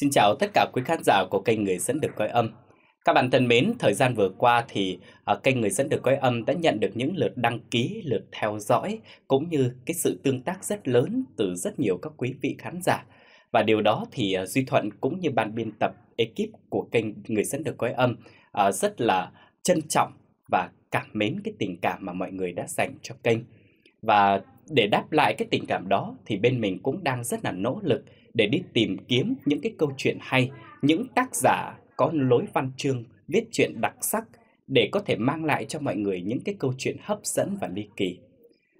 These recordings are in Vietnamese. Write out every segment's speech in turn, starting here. Xin chào tất cả quý khán giả của kênh Người Dẫn Đường Cõi Âm. Các bạn thân mến, thời gian vừa qua thì kênh Người Dẫn Đường Cõi Âm đã nhận được những lượt đăng ký, lượt theo dõi cũng như cái sự tương tác rất lớn từ rất nhiều các quý vị khán giả. Và điều đó thì Duy Thuận cũng như ban biên tập, ekip của kênh Người Dẫn Đường Cõi Âm rất là trân trọng và cảm mến cái tình cảm mà mọi người đã dành cho kênh. Và để đáp lại cái tình cảm đó thì bên mình cũng đang rất là nỗ lực để đi tìm kiếm những cái câu chuyện hay, những tác giả có lối văn chương viết chuyện đặc sắc để có thể mang lại cho mọi người những cái câu chuyện hấp dẫn và ly kỳ.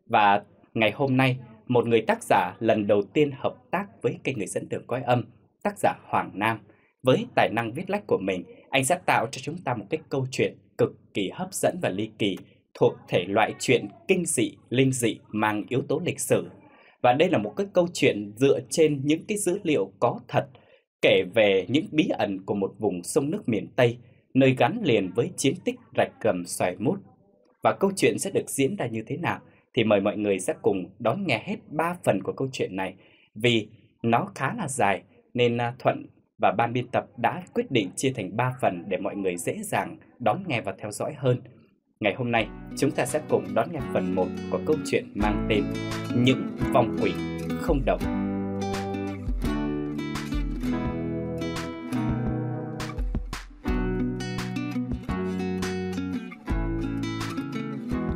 Và ngày hôm nay, một người tác giả lần đầu tiên hợp tác với kênh Người Dẫn Đường Cõi Âm, tác giả Hoàng Nam. Với tài năng viết lách của mình, anh sẽ tạo cho chúng ta một cái câu chuyện cực kỳ hấp dẫn và ly kỳ thuộc thể loại chuyện kinh dị, linh dị mang yếu tố lịch sử. Và đây là một cái câu chuyện dựa trên những cái dữ liệu có thật, kể về những bí ẩn của một vùng sông nước miền Tây, nơi gắn liền với chiến tích Rạch Gầm Xoài Mút. Và câu chuyện sẽ được diễn ra như thế nào thì mời mọi người sẽ cùng đón nghe hết 3 phần của câu chuyện này. Vì nó khá là dài nên Thuận và ban biên tập đã quyết định chia thành 3 phần để mọi người dễ dàng đón nghe và theo dõi hơn. Ngày hôm nay, chúng ta sẽ cùng đón nghe phần 1 của câu chuyện mang tên Những Vong Quỷ Không Đầu.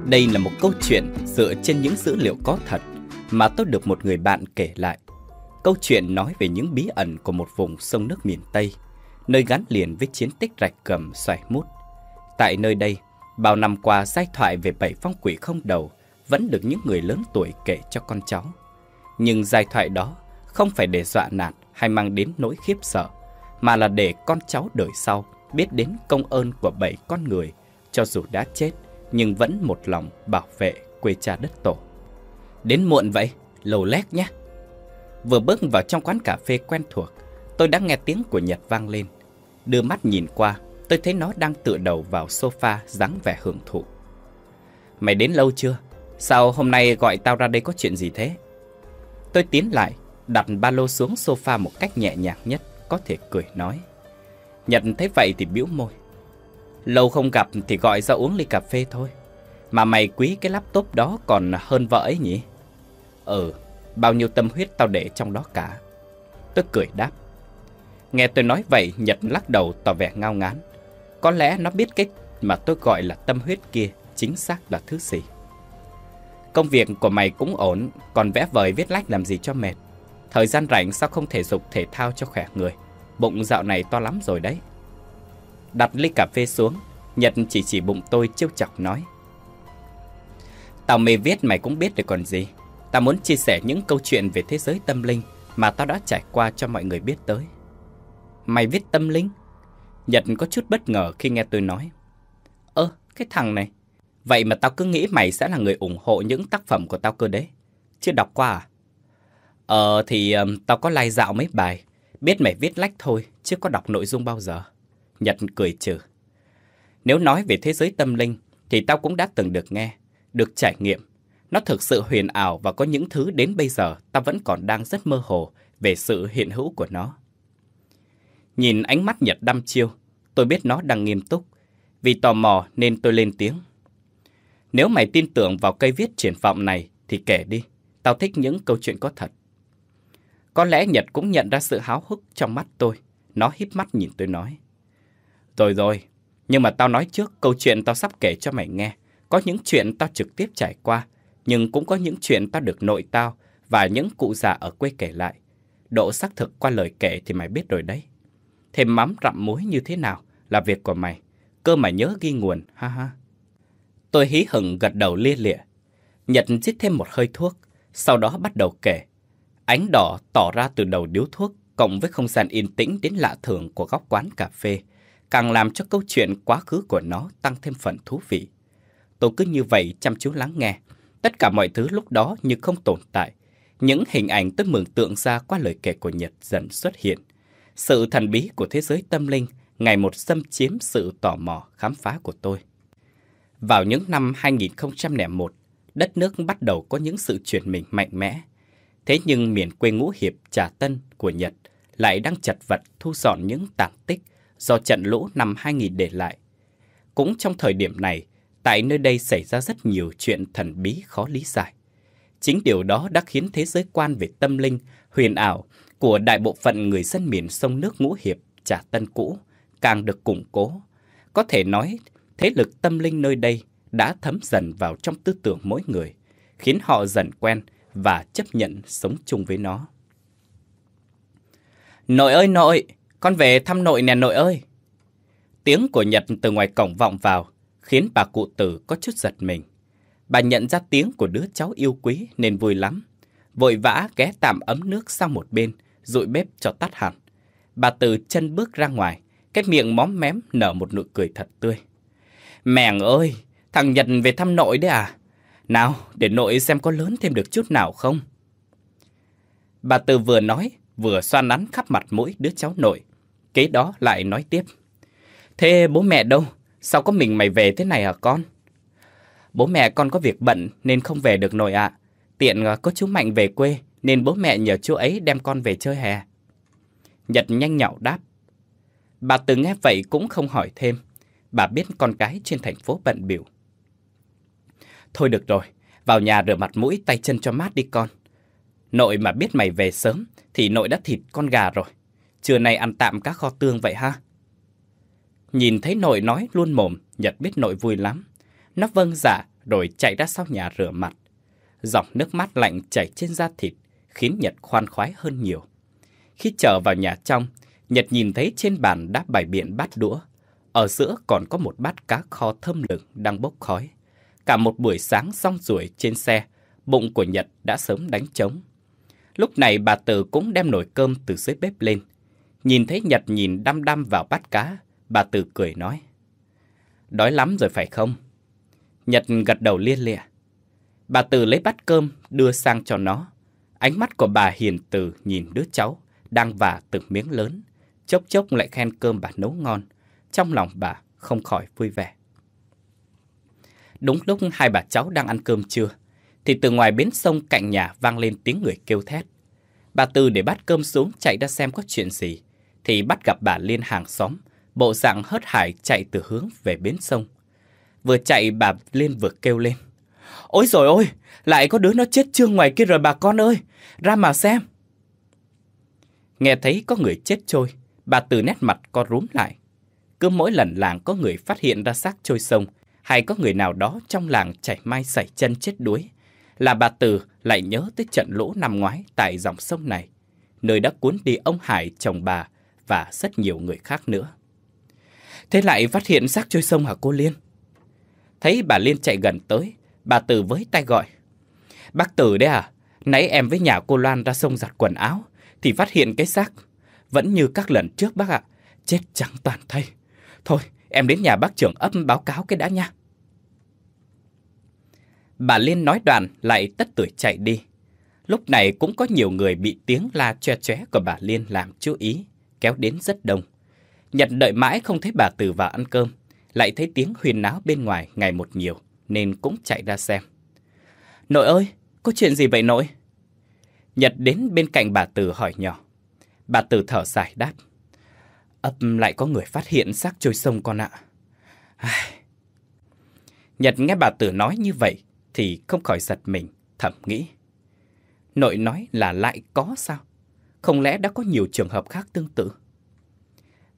Đây là một câu chuyện dựa trên những dữ liệu có thật mà tôi được một người bạn kể lại. Câu chuyện nói về những bí ẩn của một vùng sông nước miền Tây, nơi gắn liền với chiến tích Rạch Gầm Xoài Mút. Tại nơi đây, bao năm qua giai thoại về 7 phong quỷ không đầu vẫn được những người lớn tuổi kể cho con cháu. Nhưng giai thoại đó không phải để dọa nạt hay mang đến nỗi khiếp sợ, mà là để con cháu đời sau biết đến công ơn của 7 con người, cho dù đã chết nhưng vẫn một lòng bảo vệ quê cha đất tổ. Đến muộn vậy, lầu lét nhé. Vừa bước vào trong quán cà phê quen thuộc, tôi đã nghe tiếng của Nhật vang lên. Đưa mắt nhìn qua, tôi thấy nó đang tựa đầu vào sofa dáng vẻ hưởng thụ. Mày đến lâu chưa? Sao hôm nay gọi tao ra đây có chuyện gì thế? Tôi tiến lại, đặt ba lô xuống sofa một cách nhẹ nhàng nhất có thể, cười nói. Nhật thấy vậy thì bĩu môi. Lâu không gặp thì gọi ra uống ly cà phê thôi. Mà mày quý cái laptop đó còn hơn vợ ấy nhỉ? Ừ, bao nhiêu tâm huyết tao để trong đó cả. Tôi cười đáp. Nghe tôi nói vậy, Nhật lắc đầu tỏ vẻ ngao ngán. Có lẽ nó biết cái mà tôi gọi là tâm huyết kia chính xác là thứ gì. Công việc của mày cũng ổn, còn vẽ vời viết lách làm gì cho mệt. Thời gian rảnh sao không thể dục thể thao cho khỏe người. Bụng dạo này to lắm rồi đấy. Đặt ly cà phê xuống, Nhật chỉ bụng tôi trêu chọc nói. Tao mê viết mày cũng biết được còn gì. Tao muốn chia sẻ những câu chuyện về thế giới tâm linh mà tao đã trải qua cho mọi người biết tới. Mày viết tâm linh? Nhật có chút bất ngờ khi nghe tôi nói. Cái thằng này. Vậy mà tao cứ nghĩ mày sẽ là người ủng hộ những tác phẩm của tao cơ đấy. Chưa đọc qua à? Tao có lai dạo mấy bài. Biết mày viết lách thôi, chứ có đọc nội dung bao giờ. Nhật cười trừ. Nếu nói về thế giới tâm linh, thì tao cũng đã từng được nghe, được trải nghiệm. Nó thực sự huyền ảo và có những thứ đến bây giờ tao vẫn còn đang rất mơ hồ về sự hiện hữu của nó. Nhìn ánh mắt Nhật đăm chiêu, tôi biết nó đang nghiêm túc. Vì tò mò nên tôi lên tiếng. Nếu mày tin tưởng vào cây viết triển vọng này thì kể đi, tao thích những câu chuyện có thật. Có lẽ Nhật cũng nhận ra sự háo hức trong mắt tôi, nó híp mắt nhìn tôi nói. Rồi, nhưng mà tao nói trước, câu chuyện tao sắp kể cho mày nghe. Có những chuyện tao trực tiếp trải qua, nhưng cũng có những chuyện tao được nội tao và những cụ già ở quê kể lại. Độ xác thực qua lời kể thì mày biết rồi đấy. Thêm mắm rặm muối như thế nào là việc của mày, cơ mà nhớ ghi nguồn, ha ha. Tôi hí hửng gật đầu lia lịa. Nhật rít thêm một hơi thuốc, sau đó bắt đầu kể. Ánh đỏ tỏ ra từ đầu điếu thuốc cộng với không gian yên tĩnh đến lạ thường của góc quán cà phê, càng làm cho câu chuyện quá khứ của nó tăng thêm phần thú vị. Tôi cứ như vậy chăm chú lắng nghe, tất cả mọi thứ lúc đó như không tồn tại. Những hình ảnh tôi mường tượng ra qua lời kể của Nhật dần xuất hiện. Sự thần bí của thế giới tâm linh ngày một xâm chiếm sự tò mò khám phá của tôi. Vào những năm 2001, đất nước bắt đầu có những sự chuyển mình mạnh mẽ. Thế nhưng miền quê Ngũ Hiệp, Trà Tân của Nhật lại đang chật vật thu dọn những tàn tích do trận lũ năm 2000 để lại. Cũng trong thời điểm này, tại nơi đây xảy ra rất nhiều chuyện thần bí khó lý giải. Chính điều đó đã khiến thế giới quan về tâm linh, huyền ảo của đại bộ phận người dân miền sông nước Ngũ Hiệp, Trà Tân cũ càng được củng cố. Có thể nói, thế lực tâm linh nơi đây đã thấm dần vào trong tư tưởng mỗi người, khiến họ dần quen và chấp nhận sống chung với nó. Nội ơi nội, con về thăm nội nè nội ơi. Tiếng của Nhật từ ngoài cổng vọng vào, khiến bà cụ Tử có chút giật mình. Bà nhận ra tiếng của đứa cháu yêu quý nên vui lắm, vội vã ghé tạm ấm nước sang một bên, dụi bếp cho tắt hẳn. Bà Tử chân bước ra ngoài, cái miệng móm mém nở một nụ cười thật tươi. Mèng ơi, thằng Nhật về thăm nội đấy à? Nào, để nội xem có lớn thêm được chút nào không. Bà Tử vừa nói, vừa xoa nắn khắp mặt mũi đứa cháu nội. Kế đó lại nói tiếp. Thế bố mẹ đâu? Sao có mình mày về thế này hả con? Bố mẹ con có việc bận nên không về được nội ạ. Tiện có chú Mạnh về quê nên bố mẹ nhờ chú ấy đem con về chơi hè. Nhật nhanh nhảu đáp. Bà Tử nghe vậy cũng không hỏi thêm. Bà biết con cái trên thành phố bận bịu. Thôi được rồi, vào nhà rửa mặt mũi tay chân cho mát đi con. Nội mà biết mày về sớm thì nội đã thịt con gà rồi. Trưa nay ăn tạm cá kho tương vậy ha. Nhìn thấy nội nói luôn mồm, Nhật biết nội vui lắm. Nó vâng dạ rồi chạy ra sau nhà rửa mặt. Dòng nước mắt lạnh chảy trên da thịt khiến Nhật khoan khoái hơn nhiều. Khi trở vào nhà trong, Nhật nhìn thấy trên bàn đã bày biện bát đũa. Ở giữa còn có một bát cá kho thơm lừng đang bốc khói. Cả một buổi sáng rong ruổi trên xe, bụng của Nhật đã sớm đánh trống. Lúc này bà Tử cũng đem nồi cơm từ dưới bếp lên. Nhìn thấy Nhật nhìn đăm đăm vào bát cá, bà Tử cười nói. Đói lắm rồi phải không? Nhật gật đầu lia lịa. Bà Tử lấy bát cơm đưa sang cho nó. Ánh mắt của bà hiền từ nhìn đứa cháu đang vả từng miếng lớn, chốc chốc lại khen cơm bà nấu ngon. Trong lòng bà không khỏi vui vẻ. Đúng lúc hai bà cháu đang ăn cơm trưa thì từ ngoài bến sông cạnh nhà vang lên tiếng người kêu thét. Bà Tử để bát cơm xuống chạy ra xem có chuyện gì thì bắt gặp bà Liên hàng xóm, bộ dạng hớt hải chạy từ hướng về bến sông. Vừa chạy bà Liên vừa kêu lên. Ôi rồi ôi, lại có đứa nó chết trương ngoài kia rồi bà con ơi, ra mà xem. Nghe thấy có người chết trôi, bà Tử nét mặt co rúm lại. Cứ mỗi lần làng có người phát hiện ra xác trôi sông hay có người nào đó trong làng chảy mai sảy chân chết đuối là bà Tử lại nhớ tới trận lũ năm ngoái tại dòng sông này, nơi đã cuốn đi ông Hải chồng bà và rất nhiều người khác nữa. Thế lại phát hiện xác trôi sông hả cô Liên? Thấy bà Liên chạy gần tới, bà Tử với tay gọi. Bác Tử đấy à, nãy em với nhà cô Loan ra sông giặt quần áo thì phát hiện cái xác vẫn như các lần trước bác ạ, chết trắng toàn thây. Thôi, em đến nhà bác trưởng ấp báo cáo cái đã nha. Bà Liên nói đoạn lại tất tưởi chạy đi. Lúc này cũng có nhiều người bị tiếng la choe choé của bà Liên làm chú ý, kéo đến rất đông. Nhật đợi mãi không thấy bà Tử vào ăn cơm, lại thấy tiếng huyên náo bên ngoài ngày một nhiều, nên cũng chạy ra xem. Nội ơi, có chuyện gì vậy nội? Nhật đến bên cạnh bà Tử hỏi nhỏ. Bà Tử thở dài đáp. Ấp lại có người phát hiện xác trôi sông con ạ. Nhật nghe bà Tử nói như vậy thì không khỏi giật mình, thầm nghĩ. Nội nói là lại có sao? Không lẽ đã có nhiều trường hợp khác tương tự?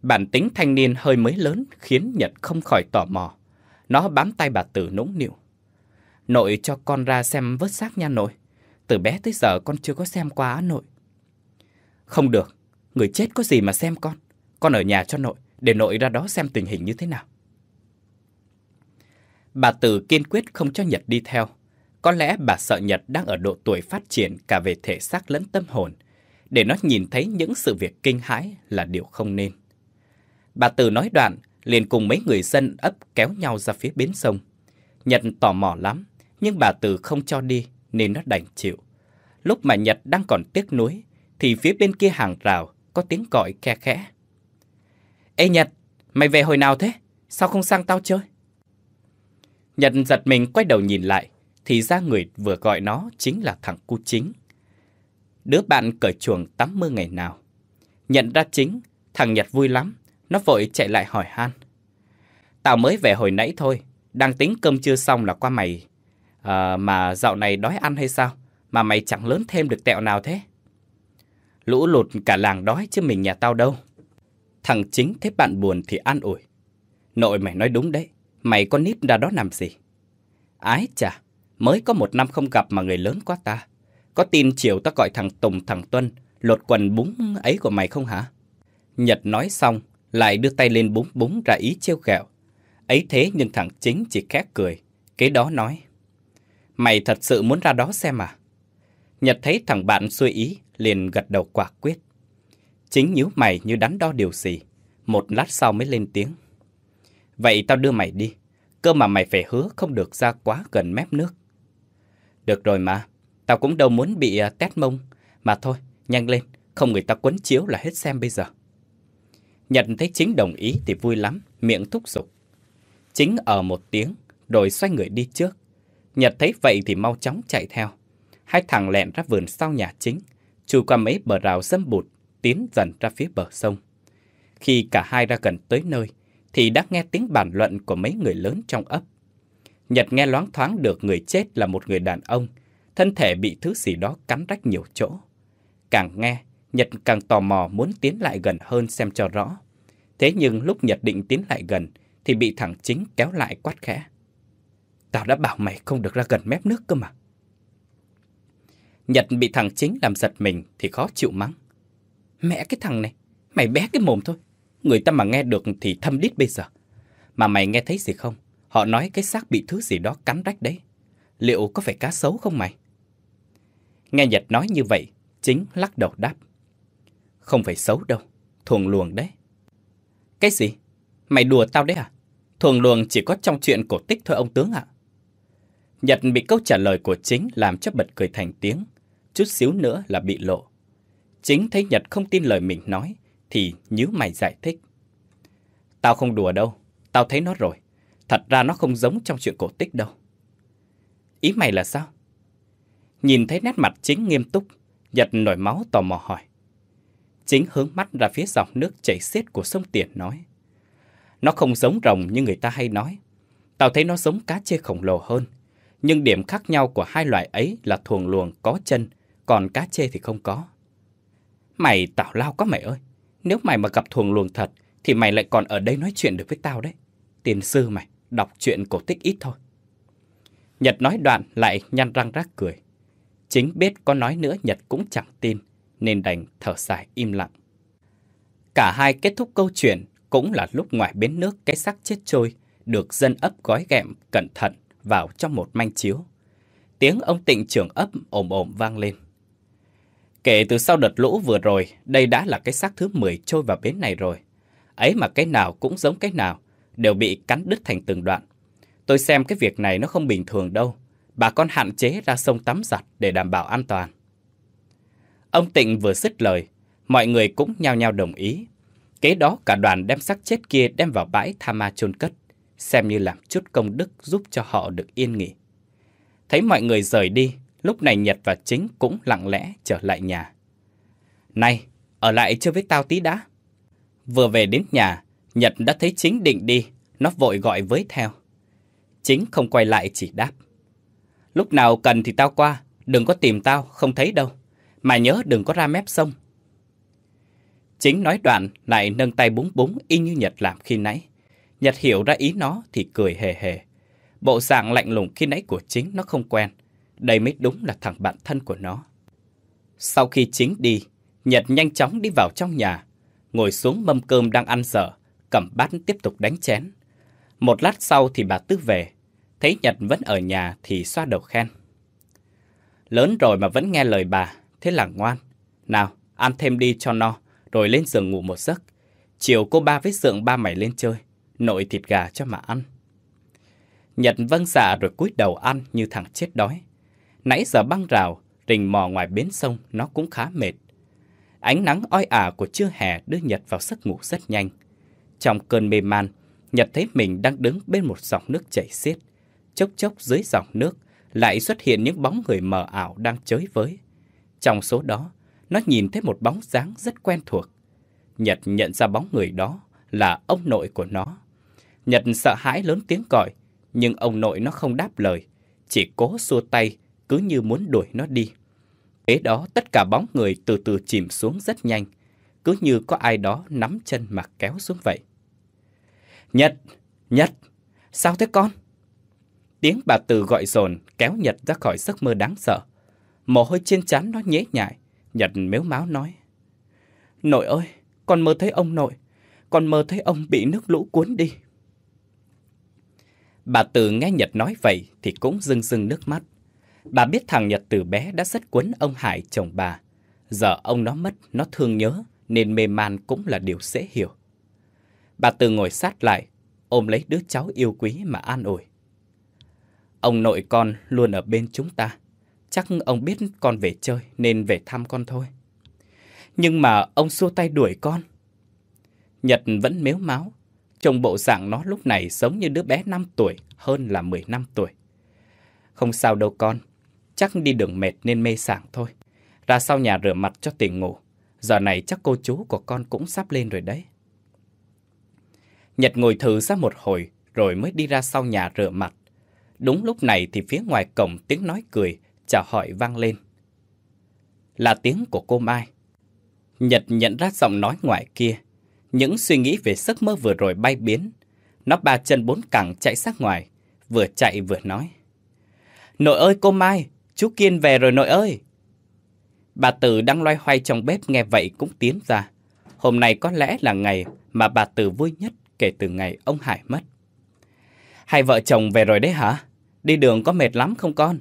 Bản tính thanh niên hơi mới lớn khiến Nhật không khỏi tò mò. Nó bám tay bà Tử nũng nịu. Nội cho con ra xem vớt xác nha nội. Từ bé tới giờ con chưa có xem qua á nội. Không được, người chết có gì mà xem con. Con ở nhà cho nội, để nội ra đó xem tình hình như thế nào. Bà Tử kiên quyết không cho Nhật đi theo. Có lẽ bà sợ Nhật đang ở độ tuổi phát triển cả về thể xác lẫn tâm hồn. Để nó nhìn thấy những sự việc kinh hãi là điều không nên. Bà Tử nói đoạn, liền cùng mấy người dân ấp kéo nhau ra phía bến sông. Nhật tò mò lắm, nhưng bà Tử không cho đi nên nó đành chịu. Lúc mà Nhật đang còn tiếc nuối, thì phía bên kia hàng rào có tiếng gọi khe khẽ. Ê Nhật, mày về hồi nào thế? Sao không sang tao chơi? Nhật giật mình quay đầu nhìn lại, thì ra người vừa gọi nó chính là thằng cu chính. Đứa bạn cởi chuồng tắm mưa ngày nào. Nhận ra chính, thằng Nhật vui lắm, nó vội chạy lại hỏi han. Tao mới về hồi nãy thôi, đang tính cơm chưa xong là qua mày. Mà dạo này đói ăn hay sao? Mà mày chẳng lớn thêm được tẹo nào thế? Lũ lụt cả làng đói chứ mình nhà tao đâu. Thằng Chính thấy bạn buồn thì an ủi. Nội mày nói đúng đấy, mày có nít ra đó làm gì? Ái chà, mới có 1 năm không gặp mà người lớn quá ta. Có tin chiều tao gọi thằng Tùng thằng Tuân lột quần búng ấy của mày không hả? Nhật nói xong, lại đưa tay lên búng búng ra ý trêu ghẹo. Ấy thế nhưng thằng Chính chỉ khẽ cười, kế đó nói. Mày thật sự muốn ra đó xem à? Nhật thấy thằng bạn xuôi ý, liền gật đầu quả quyết. Chính nhíu mày như đắn đo điều gì, một lát sau mới lên tiếng. Vậy tao đưa mày đi, cơ mà mày phải hứa không được ra quá gần mép nước. Được rồi mà, tao cũng đâu muốn bị tét mông, mà thôi, nhanh lên, không người ta quấn chiếu là hết xem bây giờ. Nhật thấy Chính đồng ý thì vui lắm, miệng thúc giục. Chính ở một tiếng, rồi xoay người đi trước. Nhật thấy vậy thì mau chóng chạy theo. Hai thằng lẹn ra vườn sau nhà Chính, chui qua mấy bờ rào râm bụt, tiến dần ra phía bờ sông. Khi cả hai ra gần tới nơi, thì đã nghe tiếng bàn luận của mấy người lớn trong ấp. Nhật nghe loáng thoáng được người chết là một người đàn ông, thân thể bị thứ gì đó cắn rách nhiều chỗ. Càng nghe, Nhật càng tò mò muốn tiến lại gần hơn xem cho rõ. Thế nhưng lúc Nhật định tiến lại gần, thì bị thằng Chính kéo lại quát khẽ. Tao đã bảo mày không được ra gần mép nước cơ mà. Nhật bị thằng Chính làm giật mình thì khó chịu mắng. Mẹ cái thằng này, mày bé cái mồm thôi. Người ta mà nghe được thì thâm đít bây giờ. Mà mày nghe thấy gì không? Họ nói cái xác bị thứ gì đó cắn rách đấy. Liệu có phải cá sấu không mày? Nghe Nhật nói như vậy, Chính lắc đầu đáp. Không phải sấu đâu, thuồng luồng đấy. Cái gì? Mày đùa tao đấy à? Thuồng luồng chỉ có trong chuyện cổ tích thôi ông tướng ạ. Nhật bị câu trả lời của Chính làm cho bật cười thành tiếng, chút xíu nữa là bị lộ. Chính thấy Nhật không tin lời mình nói, thì nhíu mày giải thích. Tao không đùa đâu, tao thấy nó rồi. Thật ra nó không giống trong chuyện cổ tích đâu. Ý mày là sao? Nhìn thấy nét mặt Chính nghiêm túc, Nhật nổi máu tò mò hỏi. Chính hướng mắt ra phía dòng nước chảy xiết của sông Tiền nói. Nó không giống rồng như người ta hay nói. Tao thấy nó giống cá chê khổng lồ hơn. Nhưng điểm khác nhau của hai loài ấy là thuồng luồng có chân, còn cá chê thì không có. Mày tào lao quá mày ơi. Nếu mày mà gặp thuồng luồng thật, thì mày lại còn ở đây nói chuyện được với tao đấy. Tiền sư mày, đọc chuyện cổ tích ít thôi. Nhật nói đoạn lại nhăn răng rác cười. Chính biết có nói nữa Nhật cũng chẳng tin, nên đành thở dài im lặng. Cả hai kết thúc câu chuyện cũng là lúc ngoài bến nước cái xác chết trôi được dân ấp gói ghẹm cẩn thận vào trong một manh chiếu. Tiếng ông Tịnh trưởng ấp ồm ồm vang lên. Kể từ sau đợt lũ vừa rồi, đây đã là cái xác thứ 10 trôi vào bến này rồi. Ấy mà cái nào cũng giống cái nào, đều bị cắn đứt thành từng đoạn. Tôi xem cái việc này nó không bình thường đâu. Bà con hạn chế ra sông tắm giặt để đảm bảo an toàn. Ông Tịnh vừa dứt lời, mọi người cũng nhao nhao đồng ý. Kế đó cả đoàn đem xác chết kia đem vào bãi tha ma chôn cất, xem như làm chút công đức giúp cho họ được yên nghỉ. Thấy mọi người rời đi, lúc này Nhật và Chính cũng lặng lẽ trở lại nhà. Này, ở lại chơi với tao tí đã. Vừa về đến nhà, Nhật đã thấy Chính định đi, nó vội gọi với theo. Chính không quay lại chỉ đáp. Lúc nào cần thì tao qua, đừng có tìm tao, không thấy đâu. Mà nhớ đừng có ra mép sông. Chính nói đoạn lại nâng tay búng búng y như Nhật làm khi nãy. Nhật hiểu ra ý nó thì cười hề hề. Bộ dạng lạnh lùng khi nãy của Chính nó không quen. Đây mới đúng là thằng bạn thân của nó. Sau khi Chính đi, Nhật nhanh chóng đi vào trong nhà, ngồi xuống mâm cơm đang ăn dở, cầm bát tiếp tục đánh chén. Một lát sau thì bà Tư về, thấy Nhật vẫn ở nhà thì xoa đầu khen. Lớn rồi mà vẫn nghe lời bà, thế là ngoan. Nào, ăn thêm đi cho no, rồi lên giường ngủ một giấc. Chiều cô ba với dượng ba mày lên chơi, nội thịt gà cho mà ăn. Nhật vâng dạ rồi cúi đầu ăn như thằng chết đói. Nãy giờ băng rào, rình mò ngoài bến sông nó cũng khá mệt. Ánh nắng oi ả của trưa hè đưa Nhật vào giấc ngủ rất nhanh. Trong cơn mê man, Nhật thấy mình đang đứng bên một dòng nước chảy xiết. Chốc chốc dưới dòng nước lại xuất hiện những bóng người mờ ảo đang chới với. Trong số đó, nó nhìn thấy một bóng dáng rất quen thuộc. Nhật nhận ra bóng người đó là ông nội của nó. Nhật sợ hãi lớn tiếng gọi, nhưng ông nội nó không đáp lời, chỉ cố xua tay, cứ như muốn đuổi nó đi. Kế đó tất cả bóng người từ từ chìm xuống rất nhanh, cứ như có ai đó nắm chân mà kéo xuống vậy. Nhật! Nhật! Sao thế con? Tiếng bà Từ gọi dồn kéo Nhật ra khỏi giấc mơ đáng sợ. Mồ hôi trên trán nó nhễ nhại. Nhật mếu máo nói: Nội ơi, con mơ thấy ông nội. Con mơ thấy ông bị nước lũ cuốn đi. Bà Từ nghe Nhật nói vậy thì cũng rưng rưng nước mắt. Bà biết thằng Nhật từ bé đã rất quấn ông Hải chồng bà. Giờ ông nó mất, nó thương nhớ, nên mê man cũng là điều dễ hiểu. Bà Từ ngồi sát lại, ôm lấy đứa cháu yêu quý mà an ủi: Ông nội con luôn ở bên chúng ta. Chắc ông biết con về chơi nên về thăm con thôi. Nhưng mà ông xua tay đuổi con. Nhật vẫn mếu máo. Trông bộ dạng nó lúc này giống như đứa bé 5 tuổi hơn là 15 tuổi. Không sao đâu con. Chắc đi đường mệt nên mê sảng thôi. Ra sau nhà rửa mặt cho tỉnh ngủ. Giờ này chắc cô chú của con cũng sắp lên rồi đấy. Nhật ngồi thử ra một hồi rồi mới đi ra sau nhà rửa mặt. Đúng lúc này thì phía ngoài cổng tiếng nói cười chào hỏi vang lên. Là tiếng của cô Mai. Nhật nhận ra giọng nói ngoài kia. Những suy nghĩ về giấc mơ vừa rồi bay biến. Nó ba chân bốn cẳng chạy sát ngoài. Vừa chạy vừa nói: Nội ơi cô Mai, chú Kiên về rồi nội ơi. Bà Từ đang loay hoay trong bếp nghe vậy cũng tiến ra. Hôm nay có lẽ là ngày mà bà Từ vui nhất kể từ ngày ông Hải mất. Hai vợ chồng về rồi đấy hả? Đi đường có mệt lắm không con?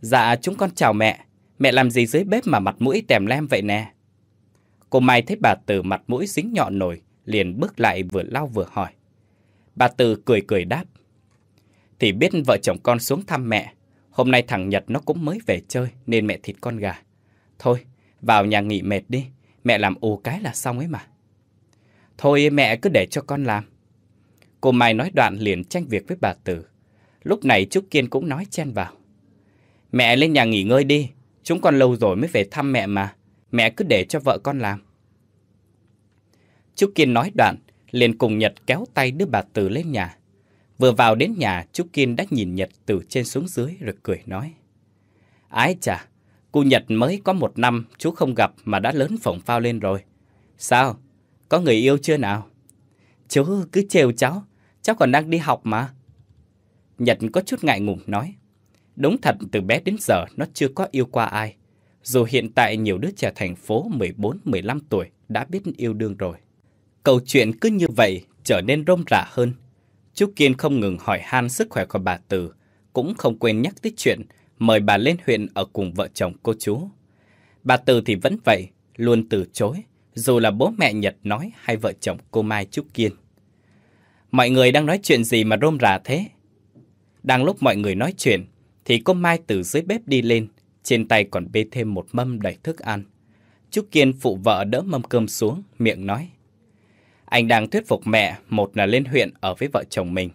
Dạ chúng con chào mẹ. Mẹ làm gì dưới bếp mà mặt mũi tèm lem vậy nè? Cô Mai thấy bà Từ mặt mũi dính nhọn nồi, liền bước lại vừa lau vừa hỏi. Bà Từ cười cười đáp: Thì biết vợ chồng con xuống thăm mẹ. Hôm nay thằng Nhật nó cũng mới về chơi nên mẹ thịt con gà. Thôi vào nhà nghỉ mệt đi. Mẹ làm ù cái là xong ấy mà. Thôi mẹ cứ để cho con làm. Cô Mai nói đoạn liền tranh việc với bà Từ. Lúc này chú Kiên cũng nói chen vào: Mẹ lên nhà nghỉ ngơi đi. Chúng con lâu rồi mới về thăm mẹ mà. Mẹ cứ để cho vợ con làm. Chú Kiên nói đoạn liền cùng Nhật kéo tay đưa bà Từ lên nhà. Vừa vào đến nhà, chú Kiên đã nhìn Nhật từ trên xuống dưới rồi cười nói: Ái chà, cô Nhật mới có 1 năm chú không gặp mà đã lớn phồng phao lên rồi. Sao? Có người yêu chưa nào? Chú cứ trêu cháu. Cháu còn đang đi học mà. Nhật có chút ngại ngùng nói: Đúng thật từ bé đến giờ nó chưa có yêu qua ai. Dù hiện tại nhiều đứa trẻ thành phố 14-15 tuổi đã biết yêu đương rồi. Câu chuyện cứ như vậy trở nên rôm rả hơn. Chú Kiên không ngừng hỏi han sức khỏe của bà Từ, cũng không quên nhắc tới chuyện mời bà lên huyện ở cùng vợ chồng cô chú. Bà Từ thì vẫn vậy, luôn từ chối, dù là bố mẹ Nhật nói hay vợ chồng cô Mai chú Kiên. Mọi người đang nói chuyện gì mà rôm rả thế? Đang lúc mọi người nói chuyện, thì cô Mai từ dưới bếp đi lên, trên tay còn bê thêm 1 mâm đầy thức ăn. Chú Kiên phụ vợ đỡ mâm cơm xuống, miệng nói: Anh đang thuyết phục mẹ, một là lên huyện ở với vợ chồng mình,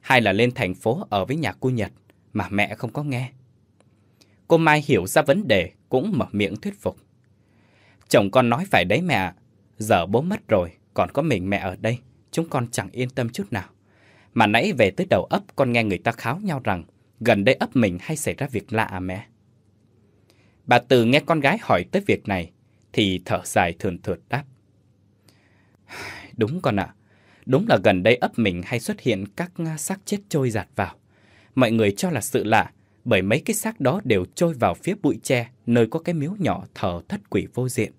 hai là lên thành phố ở với nhà cô Nhật, mà mẹ không có nghe. Cô Mai hiểu ra vấn đề, cũng mở miệng thuyết phục: Chồng con nói phải đấy mẹ, giờ bố mất rồi, còn có mình mẹ ở đây, chúng con chẳng yên tâm chút nào. Mà nãy về tới đầu ấp, con nghe người ta kháo nhau rằng gần đây ấp mình hay xảy ra việc lạ à mẹ? Bà Từ nghe con gái hỏi tới việc này thì thở dài thườn thượt đáp: Đúng con ạ, đúng là gần đây ấp mình hay xuất hiện các xác chết trôi dạt vào. Mọi người cho là sự lạ bởi mấy cái xác đó đều trôi vào phía bụi tre nơi có cái miếu nhỏ thờ thất quỷ vô diện.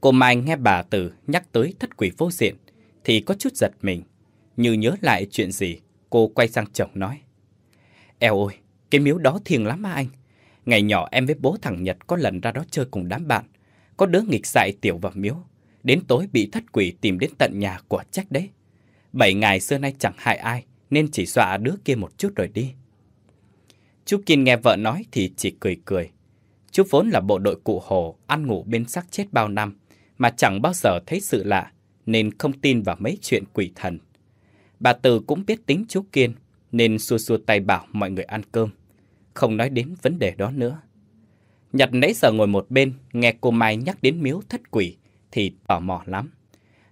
Cô Mai nghe bà Từ nhắc tới thất quỷ vô diện thì có chút giật mình. Như nhớ lại chuyện gì, cô quay sang chồng nói: Eo ôi, cái miếu đó thiêng lắm á anh. Ngày nhỏ em với bố thằng Nhật có lần ra đó chơi cùng đám bạn. Có đứa nghịch dại tiểu vào miếu, đến tối bị thất quỷ tìm đến tận nhà của trách đấy. 7 ngày xưa nay chẳng hại ai, nên chỉ dọa đứa kia một chút rồi đi. Chú Kiên nghe vợ nói thì chỉ cười cười. Chú vốn là bộ đội cụ Hồ, ăn ngủ bên xác chết bao năm, mà chẳng bao giờ thấy sự lạ, nên không tin vào mấy chuyện quỷ thần. Bà Từ cũng biết tính chú Kiên, nên xua xua tay bảo mọi người ăn cơm, không nói đến vấn đề đó nữa. Nhật nãy giờ ngồi một bên, nghe cô Mai nhắc đến miếu thất quỷ thì tò mò lắm.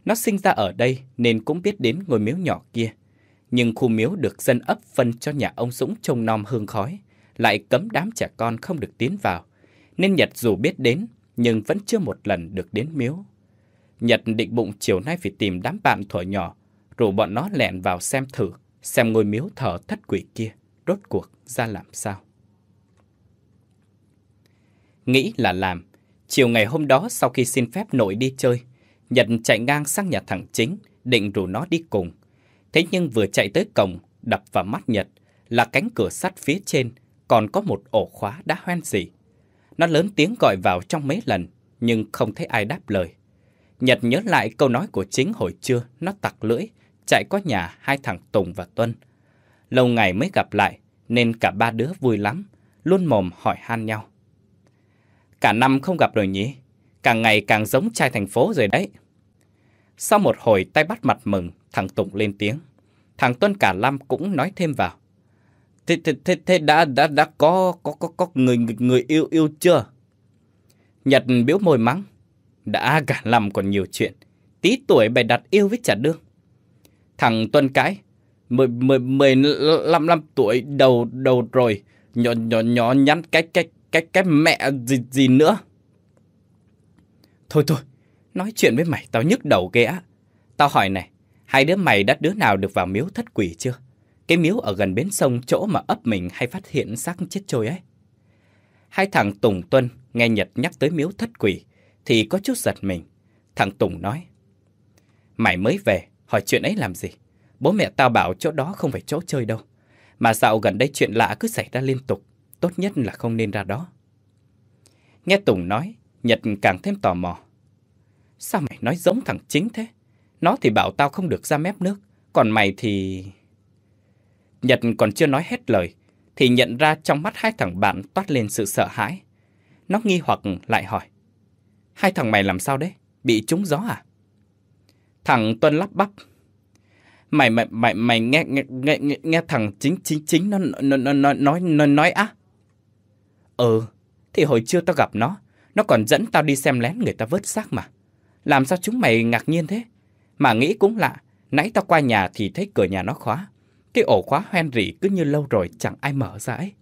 Nó sinh ra ở đây nên cũng biết đến ngôi miếu nhỏ kia. Nhưng khu miếu được dân ấp phân cho nhà ông Dũng trông nom hương khói, lại cấm đám trẻ con không được tiến vào, nên Nhật dù biết đến nhưng vẫn chưa một lần được đến miếu. Nhật định bụng chiều nay phải tìm đám bạn thuở nhỏ, rủ bọn nó lẻn vào xem thử, xem ngôi miếu thờ thất quỷ kia rốt cuộc ra làm sao. Nghĩ là làm, chiều ngày hôm đó sau khi xin phép nội đi chơi, Nhật chạy ngang sang nhà thằng Chính, định rủ nó đi cùng. Thế nhưng vừa chạy tới cổng, đập vào mắt Nhật là cánh cửa sắt phía trên còn có một ổ khóa đã hoen rỉ. Nó lớn tiếng gọi vào trong mấy lần, nhưng không thấy ai đáp lời. Nhật nhớ lại câu nói của Chính hồi trưa, nó tặc lưỡi, chạy qua nhà hai thằng Tùng và Tuân. Lâu ngày mới gặp lại, nên cả ba đứa vui lắm, luôn mồm hỏi han nhau. Cả năm không gặp rồi nhỉ? Càng ngày càng giống trai thành phố rồi đấy. Sau một hồi tay bắt mặt mừng, thằng Tùng lên tiếng. Thằng Tuân cả năm cũng nói thêm vào. Thế đã có người yêu chưa? Nhật bĩu môi mắng. Đã cả năm còn nhiều chuyện. Tí tuổi bày đặt yêu với chả đương. Thằng Tuân cãi. 15 tuổi đầu rồi. Nhỏ nhắn cái mẹ gì nữa. Thôi, nói chuyện với mày tao nhức đầu ghê á. Tao hỏi này, hai đứa mày đã đứa nào được vào miếu thất quỷ chưa? Cái miếu ở gần bến sông, chỗ mà ấp mình hay phát hiện xác chết trôi ấy. Hai thằng Tùng Tuân nghe Nhật nhắc tới miếu thất quỷ thì có chút giật mình. Thằng Tùng nói, mày mới về, hỏi chuyện ấy làm gì? Bố mẹ tao bảo chỗ đó không phải chỗ chơi đâu. Mà dạo gần đây chuyện lạ cứ xảy ra liên tục, tốt nhất là không nên ra đó. Nghe Tùng nói, Nhật càng thêm tò mò. Sao mày nói giống thằng Chính thế? Nó thì bảo tao không được ra mép nước, còn mày thì... Nhật còn chưa nói hết lời thì nhận ra trong mắt hai thằng bạn toát lên sự sợ hãi. Nó nghi hoặc lại hỏi, hai thằng mày làm sao đấy? Bị trúng gió à? Thằng Tuân lắp bắp. Mày nghe thằng Chính nó nói á? Ừ, thì hồi trưa tao gặp nó còn dẫn tao đi xem lén người ta vớt xác mà. Làm sao chúng mày ngạc nhiên thế? Mà nghĩ cũng lạ, nãy tao qua nhà thì thấy cửa nhà nó khóa. Cái ổ khóa hoen rỉ cứ như lâu rồi chẳng ai mở ra ấy.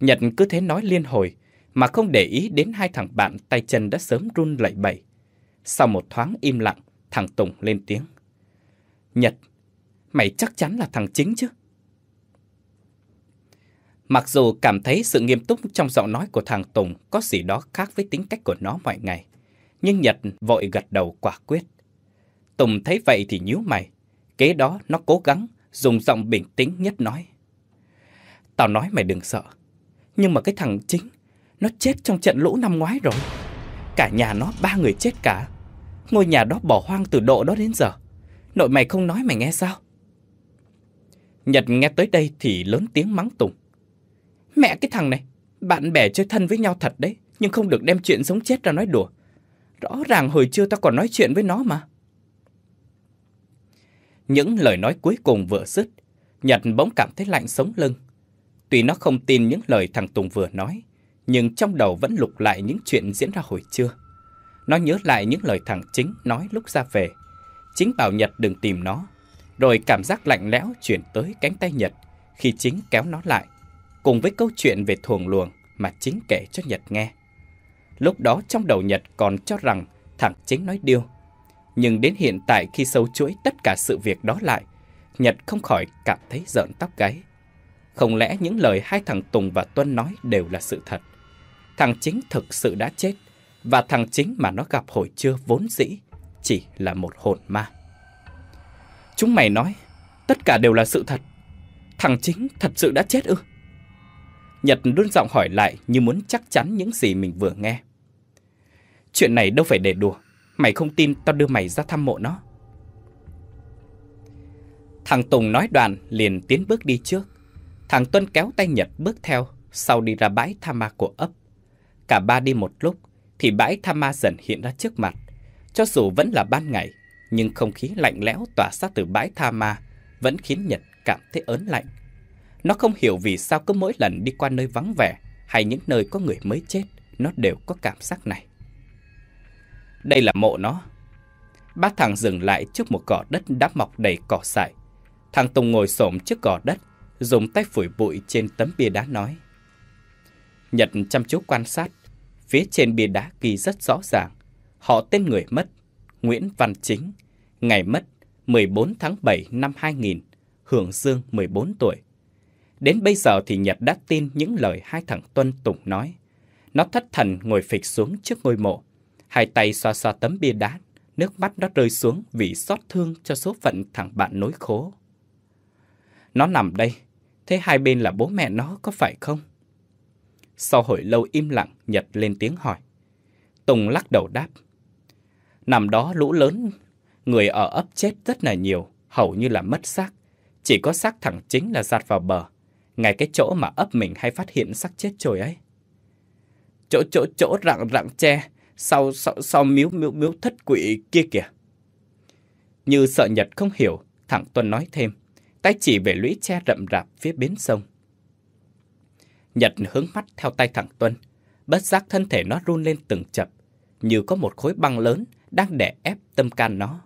Nhật cứ thế nói liên hồi mà không để ý đến hai thằng bạn tay chân đã sớm run lẩy bẩy. Sau một thoáng im lặng, thằng Tùng lên tiếng. Nhật, mày chắc chắn là thằng Chính chứ? Mặc dù cảm thấy sự nghiêm túc trong giọng nói của thằng Tùng có gì đó khác với tính cách của nó mọi ngày, nhưng Nhật vội gật đầu quả quyết. Tùng thấy vậy thì nhíu mày. Kế đó nó cố gắng dùng giọng bình tĩnh nhất nói. Tao nói mày đừng sợ, nhưng mà cái thằng Chính nó chết trong trận lũ năm ngoái rồi. Cả nhà nó 3 người chết cả. Ngôi nhà đó bỏ hoang từ độ đó đến giờ. Nội mày không nói mày nghe sao? Nhật nghe tới đây thì lớn tiếng mắng Tùng. Mẹ cái thằng này, bạn bè chơi thân với nhau thật đấy, nhưng không được đem chuyện sống chết ra nói đùa. Rõ ràng hồi trưa tao còn nói chuyện với nó mà. Những lời nói cuối cùng vừa dứt, Nhật bỗng cảm thấy lạnh sống lưng. Tuy nó không tin những lời thằng Tùng vừa nói, nhưng trong đầu vẫn lục lại những chuyện diễn ra hồi trưa. Nó nhớ lại những lời thằng Chính nói lúc ra về. Chính bảo Nhật đừng tìm nó. Rồi cảm giác lạnh lẽo chuyển tới cánh tay Nhật khi Chính kéo nó lại, cùng với câu chuyện về thuồng luồng mà Chính kể cho Nhật nghe. Lúc đó trong đầu Nhật còn cho rằng thằng Chính nói điêu. Nhưng đến hiện tại khi sâu chuỗi tất cả sự việc đó lại, Nhật không khỏi cảm thấy rợn tóc gáy. Không lẽ những lời hai thằng Tùng và Tuân nói đều là sự thật? Thằng Chính thực sự đã chết, và thằng Chính mà nó gặp hồi trưa vốn dĩ chỉ là một hồn ma. Chúng mày nói tất cả đều là sự thật. Thằng Chính thật sự đã chết ư? Nhật luôn giọng hỏi lại như muốn chắc chắn những gì mình vừa nghe. Chuyện này đâu phải để đùa. Mày không tin tao đưa mày ra thăm mộ nó. Thằng Tùng nói đoạn liền tiến bước đi trước. Thằng Tuân kéo tay Nhật bước theo, sau đi ra bãi tha ma của ấp. Cả ba đi một lúc thì bãi tha ma dần hiện ra trước mặt. Cho dù vẫn là ban ngày, nhưng không khí lạnh lẽo tỏa ra từ bãi tha ma vẫn khiến Nhật cảm thấy ớn lạnh. Nó không hiểu vì sao cứ mỗi lần đi qua nơi vắng vẻ, hay những nơi có người mới chết, nó đều có cảm giác này. Đây là mộ nó. Bác Thằng dừng lại trước một gò đất đã mọc đầy cỏ dại. Thằng Tùng ngồi xổm trước gò đất, dùng tay phủi bụi trên tấm bia đá nói. Nhật chăm chú quan sát, phía trên bia đá ghi rất rõ ràng. Họ tên người mất, Nguyễn Văn Chính, ngày mất 14 tháng 7 năm 2000, hưởng dương 14 tuổi. Đến bây giờ thì Nhật đã tin những lời hai thằng Tuân Tùng nói. Nó thất thần ngồi phịch xuống trước ngôi mộ, hai tay xoa xoa tấm bia đá, nước mắt nó rơi xuống vì xót thương cho số phận thằng bạn nối khố. Nó nằm đây, thế hai bên là bố mẹ nó có phải không? Sau hồi lâu im lặng, Nhật lên tiếng hỏi. Tùng lắc đầu đáp. Nằm đó lũ lớn, người ở ấp chết rất là nhiều, hầu như là mất xác. Chỉ có xác thằng Chính là dạt vào bờ, ngay cái chỗ mà ấp mình hay phát hiện xác chết trồi ấy. Chỗ rặng tre, sau miếu thất quỷ kia kìa. Như sợ Nhật không hiểu, thằng Tuân nói thêm, tay chỉ về lũy tre rậm rạp phía bến sông. Nhật hướng mắt theo tay thằng Tuân, bất giác thân thể nó run lên từng chập, như có một khối băng lớn đang đè ép tâm can nó.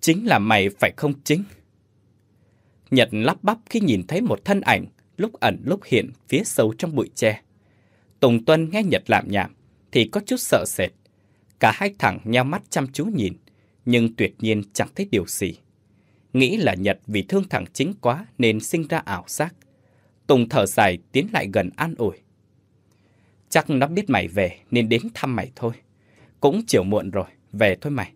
Chính là mày phải không Chính? Nhật lắp bắp khi nhìn thấy một thân ảnh lúc ẩn lúc hiện phía sâu trong bụi tre. Tùng Tuân nghe Nhật lảm nhảm thì có chút sợ sệt. Cả hai thằng nheo mắt chăm chú nhìn, nhưng tuyệt nhiên chẳng thấy điều gì. Nghĩ là Nhật vì thương thằng Chính quá nên sinh ra ảo giác. Tùng thở dài tiến lại gần an ủi. Chắc nó biết mày về nên đến thăm mày thôi. Cũng chiều muộn rồi, về thôi mày.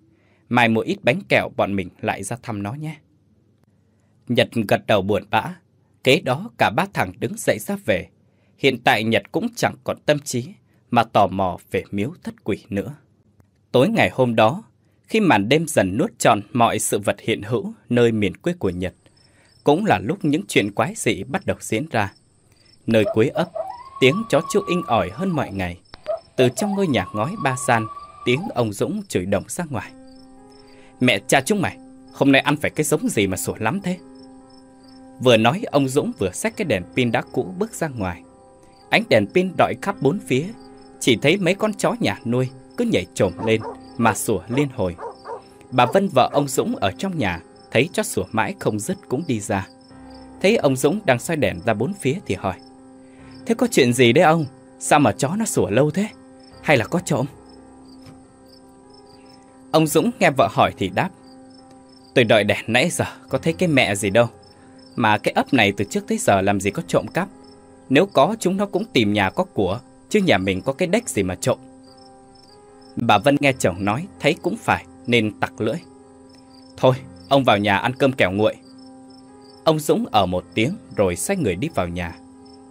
Mày mua ít bánh kẹo bọn mình lại ra thăm nó nhé. Nhật gật đầu buồn bã. Kế đó cả ba thằng đứng dậy ra về. Hiện tại Nhật cũng chẳng còn tâm trí mà tò mò về miếu thất quỷ nữa. Tối ngày hôm đó, khi màn đêm dần nuốt trọn mọi sự vật hiện hữu nơi miền quê của Nhật, cũng là lúc những chuyện quái dị bắt đầu diễn ra. Nơi cuối ấp, tiếng chó chu inh ỏi hơn mọi ngày. Từ trong ngôi nhà ngói ba gian, tiếng ông Dũng chửi đồng ra ngoài. Mẹ cha chúng mày, hôm nay ăn phải cái giống gì mà sủa lắm thế? Vừa nói, ông Dũng vừa xách cái đèn pin đã cũ bước ra ngoài. Ánh đèn pin rọi khắp bốn phía, chỉ thấy mấy con chó nhà nuôi cứ nhảy chồm lên mà sủa liên hồi. Bà Vân vợ ông Dũng ở trong nhà, thấy chó sủa mãi không dứt cũng đi ra. Thấy ông Dũng đang soi đèn ra bốn phía thì hỏi. Thế có chuyện gì đấy ông? Sao mà chó nó sủa lâu thế? Hay là có trộm? Ông Dũng nghe vợ hỏi thì đáp. Tôi đợi đèn nãy giờ có thấy cái mẹ gì đâu. Mà cái ấp này từ trước tới giờ làm gì có trộm cắp. Nếu có chúng nó cũng tìm nhà có của, chứ nhà mình có cái đếch gì mà trộm. Bà Vân nghe chồng nói thấy cũng phải nên tặc lưỡi. Thôi ông vào nhà ăn cơm kẻo nguội. Ông Dũng ở một tiếng rồi sai người đi vào nhà.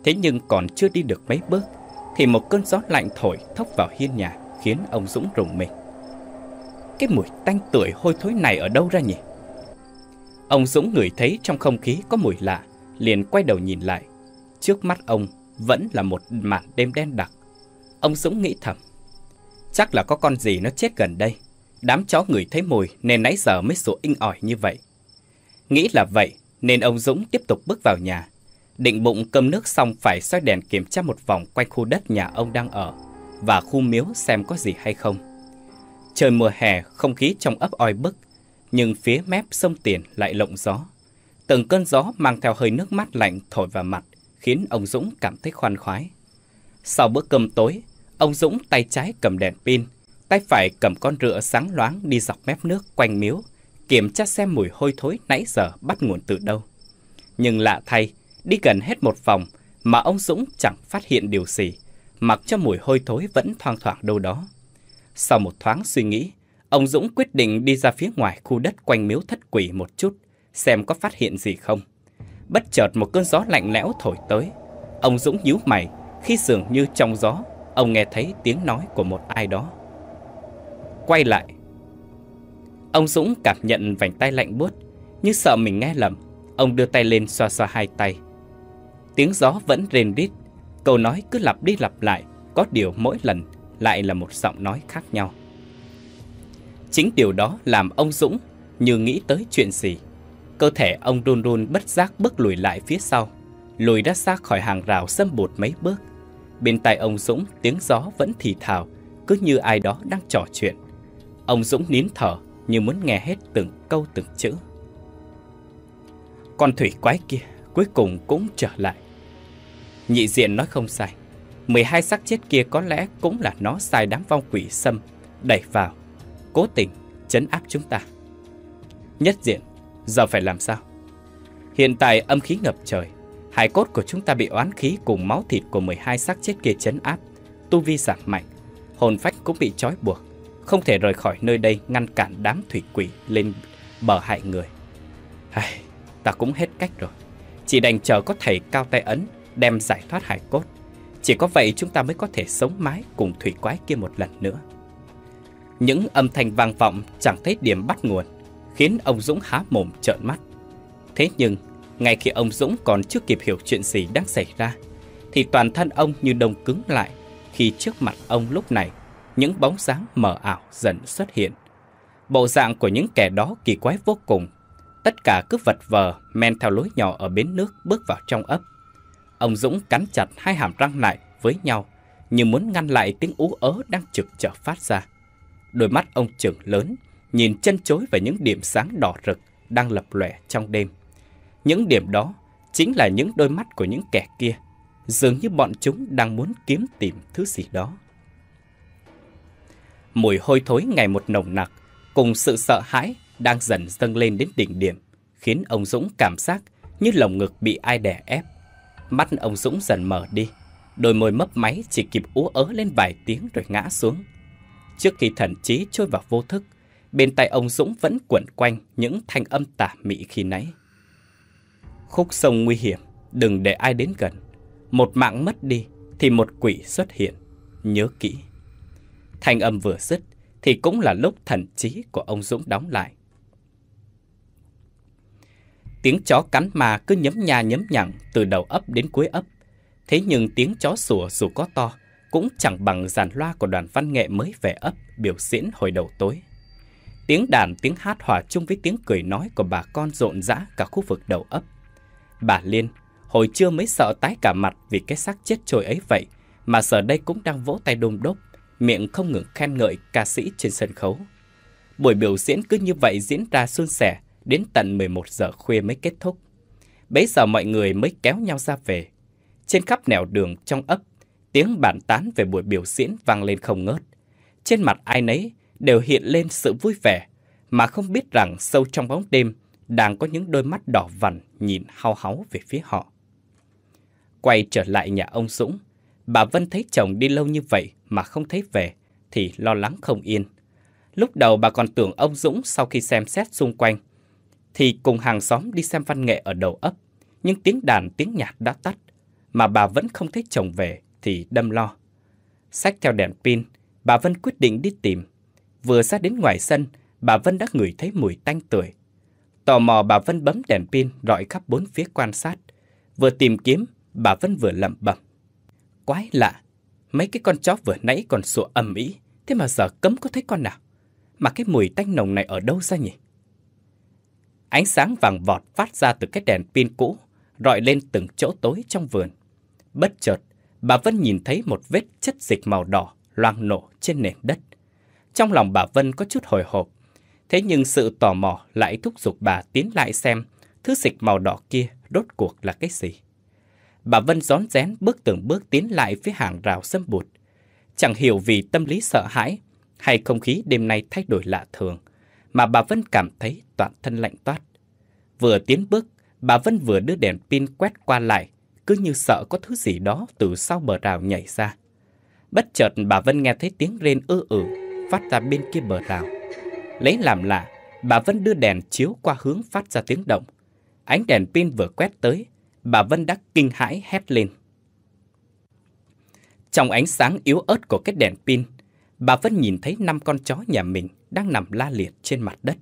Thế nhưng còn chưa đi được mấy bước thì một cơn gió lạnh thổi thốc vào hiên nhà, khiến ông Dũng rùng mình. Cái mùi tanh tưởi hôi thối này ở đâu ra nhỉ? Ông Dũng ngửi thấy trong không khí có mùi lạ, liền quay đầu nhìn lại. Trước mắt ông vẫn là một màn đêm đen đặc. Ông Dũng nghĩ thầm, chắc là có con gì nó chết gần đây. Đám chó ngửi thấy mùi nên nãy giờ mới sủa inh ỏi như vậy. Nghĩ là vậy nên ông Dũng tiếp tục bước vào nhà. Định bụng cơm nước xong phải soi đèn kiểm tra một vòng quanh khu đất nhà ông đang ở và khu miếu xem có gì hay không. Trời mùa hè, không khí trong ấp oi bức, nhưng phía mép sông Tiền lại lộng gió. Từng cơn gió mang theo hơi nước mát lạnh thổi vào mặt, khiến ông Dũng cảm thấy khoan khoái. Sau bữa cơm tối, ông Dũng tay trái cầm đèn pin, tay phải cầm con rựa sáng loáng đi dọc mép nước quanh miếu, kiểm tra xem mùi hôi thối nãy giờ bắt nguồn từ đâu. Nhưng lạ thay, đi gần hết một vòng mà ông Dũng chẳng phát hiện điều gì, mặc cho mùi hôi thối vẫn thoang thoảng đâu đó. Sau một thoáng suy nghĩ, ông Dũng quyết định đi ra phía ngoài khu đất quanh miếu thất quỷ một chút, xem có phát hiện gì không. Bất chợt một cơn gió lạnh lẽo thổi tới. Ông Dũng nhíu mày khi dường như trong gió, ông nghe thấy tiếng nói của một ai đó. Quay lại. Ông Dũng cảm nhận vành tay lạnh buốt, như sợ mình nghe lầm, ông đưa tay lên xoa xoa hai tay. Tiếng gió vẫn rền rít, câu nói cứ lặp đi lặp lại, có điều mỗi lần lại là một giọng nói khác nhau. Chính điều đó làm ông Dũng như nghĩ tới chuyện gì. Cơ thể ông run run bất giác bước lùi lại phía sau, lùi ra xa khỏi hàng rào sâm bụt mấy bước. Bên tai ông Dũng tiếng gió vẫn thì thào, cứ như ai đó đang trò chuyện. Ông Dũng nín thở như muốn nghe hết từng câu từng chữ. Con thủy quái kia cuối cùng cũng trở lại. Nhị Diện nói không sai, 12 xác chết kia có lẽ cũng là nó sai đám vong quỷ xâm đẩy vào, cố tình trấn áp chúng ta. Nhất Diện, giờ phải làm sao? Hiện tại âm khí ngập trời, hài cốt của chúng ta bị oán khí cùng máu thịt của 12 xác chết kia trấn áp, tu vi giảm mạnh, hồn phách cũng bị trói buộc, không thể rời khỏi nơi đây ngăn cản đám thủy quỷ lên bờ hại người. Ai, ta cũng hết cách rồi, chỉ đành chờ có thầy cao tay ấn đem giải thoát hài cốt. Chỉ có vậy chúng ta mới có thể sống mái cùng thủy quái kia một lần nữa. Những âm thanh vang vọng chẳng thấy điểm bắt nguồn, khiến ông Dũng há mồm trợn mắt. Thế nhưng, ngay khi ông Dũng còn chưa kịp hiểu chuyện gì đang xảy ra, thì toàn thân ông như đông cứng lại khi trước mặt ông lúc này, những bóng dáng mờ ảo dần xuất hiện. Bộ dạng của những kẻ đó kỳ quái vô cùng. Tất cả cứ vật vờ men theo lối nhỏ ở bến nước bước vào trong ấp. Ông Dũng cắn chặt hai hàm răng lại với nhau, như muốn ngăn lại tiếng ú ớ đang trực trở phát ra. Đôi mắt ông trừng lớn, nhìn chân chối vào những điểm sáng đỏ rực đang lập lòe trong đêm. Những điểm đó chính là những đôi mắt của những kẻ kia, dường như bọn chúng đang muốn kiếm tìm thứ gì đó. Mùi hôi thối ngày một nồng nặc, cùng sự sợ hãi đang dần dâng lên đến đỉnh điểm, khiến ông Dũng cảm giác như lồng ngực bị ai đè ép. Mắt ông Dũng dần mở đi, đôi môi mấp máy chỉ kịp ú ớ lên vài tiếng rồi ngã xuống. Trước khi thần trí trôi vào vô thức, bên tai ông Dũng vẫn quẩn quanh những thanh âm tà mị khi nãy. Khúc sông nguy hiểm, đừng để ai đến gần. Một mạng mất đi thì một quỷ xuất hiện, nhớ kỹ. Thanh âm vừa dứt thì cũng là lúc thần trí của ông Dũng đóng lại. Tiếng chó cắn mà cứ nhấm nha nhấm nhặng từ đầu ấp đến cuối ấp. Thế nhưng tiếng chó sủa dù có to cũng chẳng bằng dàn loa của đoàn văn nghệ mới về ấp biểu diễn hồi đầu tối. Tiếng đàn tiếng hát hòa chung với tiếng cười nói của bà con rộn rã cả khu vực đầu ấp. Bà Liên hồi trưa mới sợ tái cả mặt vì cái xác chết trôi ấy vậy, mà giờ đây cũng đang vỗ tay đôm đốp, miệng không ngừng khen ngợi ca sĩ trên sân khấu. Buổi biểu diễn cứ như vậy diễn ra suôn sẻ đến tận 11 giờ khuya mới kết thúc. Bấy giờ mọi người mới kéo nhau ra về. Trên khắp nẻo đường trong ấp, tiếng bàn tán về buổi biểu diễn vang lên không ngớt. Trên mặt ai nấy đều hiện lên sự vui vẻ, mà không biết rằng sâu trong bóng đêm đang có những đôi mắt đỏ vằn nhìn hao háu về phía họ. Quay trở lại nhà ông Dũng, bà Vân thấy chồng đi lâu như vậy mà không thấy về thì lo lắng không yên. Lúc đầu bà còn tưởng ông Dũng sau khi xem xét xung quanh thì cùng hàng xóm đi xem văn nghệ ở đầu ấp, nhưng tiếng đàn tiếng nhạc đã tắt mà bà vẫn không thấy chồng về thì đâm lo. Xách theo đèn pin, bà Vân quyết định đi tìm. Vừa ra đến ngoài sân, bà Vân đã ngửi thấy mùi tanh tưởi. Tò mò bà Vân bấm đèn pin rọi khắp bốn phía quan sát. Vừa tìm kiếm, bà Vân vừa lẩm bẩm. Quái lạ, mấy cái con chó vừa nãy còn sủa ầm ĩ, thế mà giờ cấm có thấy con nào. Mà cái mùi tanh nồng này ở đâu ra nhỉ? Ánh sáng vàng vọt phát ra từ cái đèn pin cũ, rọi lên từng chỗ tối trong vườn. Bất chợt, bà Vân nhìn thấy một vết chất dịch màu đỏ loang lổ trên nền đất. Trong lòng bà Vân có chút hồi hộp, thế nhưng sự tò mò lại thúc giục bà tiến lại xem thứ dịch màu đỏ kia rốt cuộc là cái gì. Bà Vân rón rén bước từng bước tiến lại phía hàng rào sâm bụt. Chẳng hiểu vì tâm lý sợ hãi hay không khí đêm nay thay đổi lạ thường mà bà Vân cảm thấy toàn thân lạnh toát. Vừa tiến bước, bà Vân vừa đưa đèn pin quét qua lại, cứ như sợ có thứ gì đó từ sau bờ rào nhảy ra. Bất chợt bà Vân nghe thấy tiếng rên ư ử phát ra bên kia bờ rào. Lấy làm lạ, bà Vân đưa đèn chiếu qua hướng phát ra tiếng động. Ánh đèn pin vừa quét tới, bà Vân đã kinh hãi hét lên. Trong ánh sáng yếu ớt của cái đèn pin, bà Vân nhìn thấy 5 con chó nhà mình đang nằm la liệt trên mặt đất.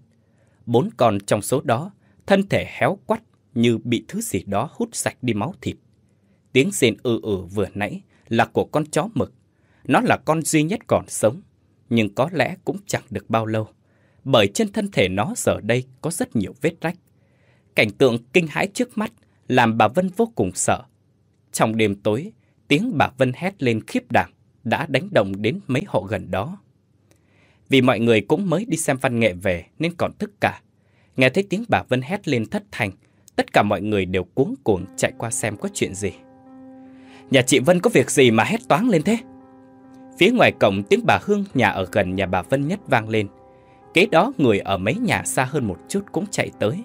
4 con trong số đó, thân thể héo quắt như bị thứ gì đó hút sạch đi máu thịt. Tiếng rên ư ử vừa nãy là của con chó mực. Nó là con duy nhất còn sống, nhưng có lẽ cũng chẳng được bao lâu, bởi trên thân thể nó giờ đây có rất nhiều vết rách. Cảnh tượng kinh hãi trước mắt làm bà Vân vô cùng sợ. Trong đêm tối, Tiếng bà Vân hét lên khiếp đảm đã đánh động đến mấy hộ gần đó. Vì mọi người cũng mới đi xem văn nghệ về nên còn thức cả. Nghe thấy tiếng bà Vân hét lên thất thành, tất cả mọi người đều cuống cuồng chạy qua xem có chuyện gì. Nhà chị Vân có việc gì mà hét toáng lên thế? Phía ngoài cổng tiếng bà Hương nhà ở gần nhà bà Vân nhất vang lên. Kế đó người ở mấy nhà xa hơn một chút cũng chạy tới,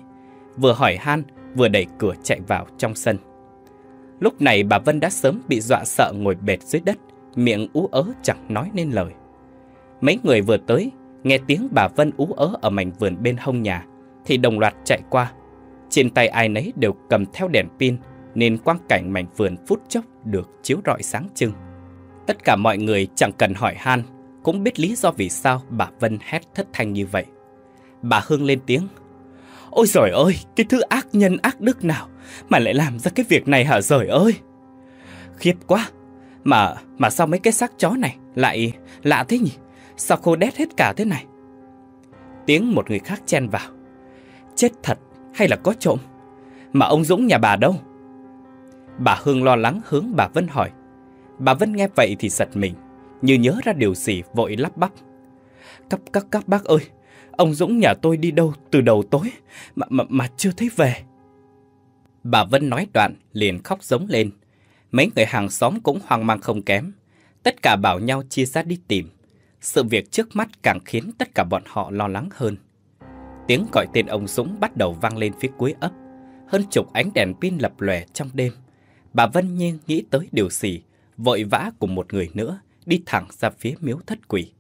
vừa hỏi han vừa đẩy cửa chạy vào trong sân. Lúc này bà Vân đã sớm bị dọa sợ ngồi bệt dưới đất, miệng ú ớ chẳng nói nên lời. Mấy người vừa tới, nghe tiếng bà Vân ú ớ ở mảnh vườn bên hông nhà, thì đồng loạt chạy qua. Trên tay ai nấy đều cầm theo đèn pin, nên quang cảnh mảnh vườn phút chốc được chiếu rọi sáng trưng. Tất cả mọi người chẳng cần hỏi han, cũng biết lý do vì sao bà Vân hét thất thanh như vậy. Bà Hương lên tiếng: Ôi giời ơi, cái thứ ác nhân ác đức nào mà lại làm ra cái việc này hả giời ơi? Khiếp quá, mà sao mấy cái xác chó này lại lạ thế nhỉ? Sao khô đét hết cả thế này? Tiếng một người khác chen vào: Chết thật hay là có trộm? Mà ông Dũng nhà bà đâu? Bà Hương lo lắng hướng bà Vân hỏi. Bà Vân nghe vậy thì giật mình, như nhớ ra điều gì vội lắp bắp: Các bác ơi, ông Dũng nhà tôi đi đâu từ đầu tối mà chưa thấy về. Bà Vân nói đoạn liền khóc giống lên. Mấy người hàng xóm cũng hoang mang không kém, tất cả bảo nhau chia ra đi tìm. Sự việc trước mắt càng khiến tất cả bọn họ lo lắng hơn. Tiếng gọi tên ông Dũng bắt đầu vang lên phía cuối ấp. Hơn chục ánh đèn pin lập lòe trong đêm. Bà Vân nhiên nghĩ tới điều gì, vội vã cùng một người nữa đi thẳng ra phía miếu thất quỷ.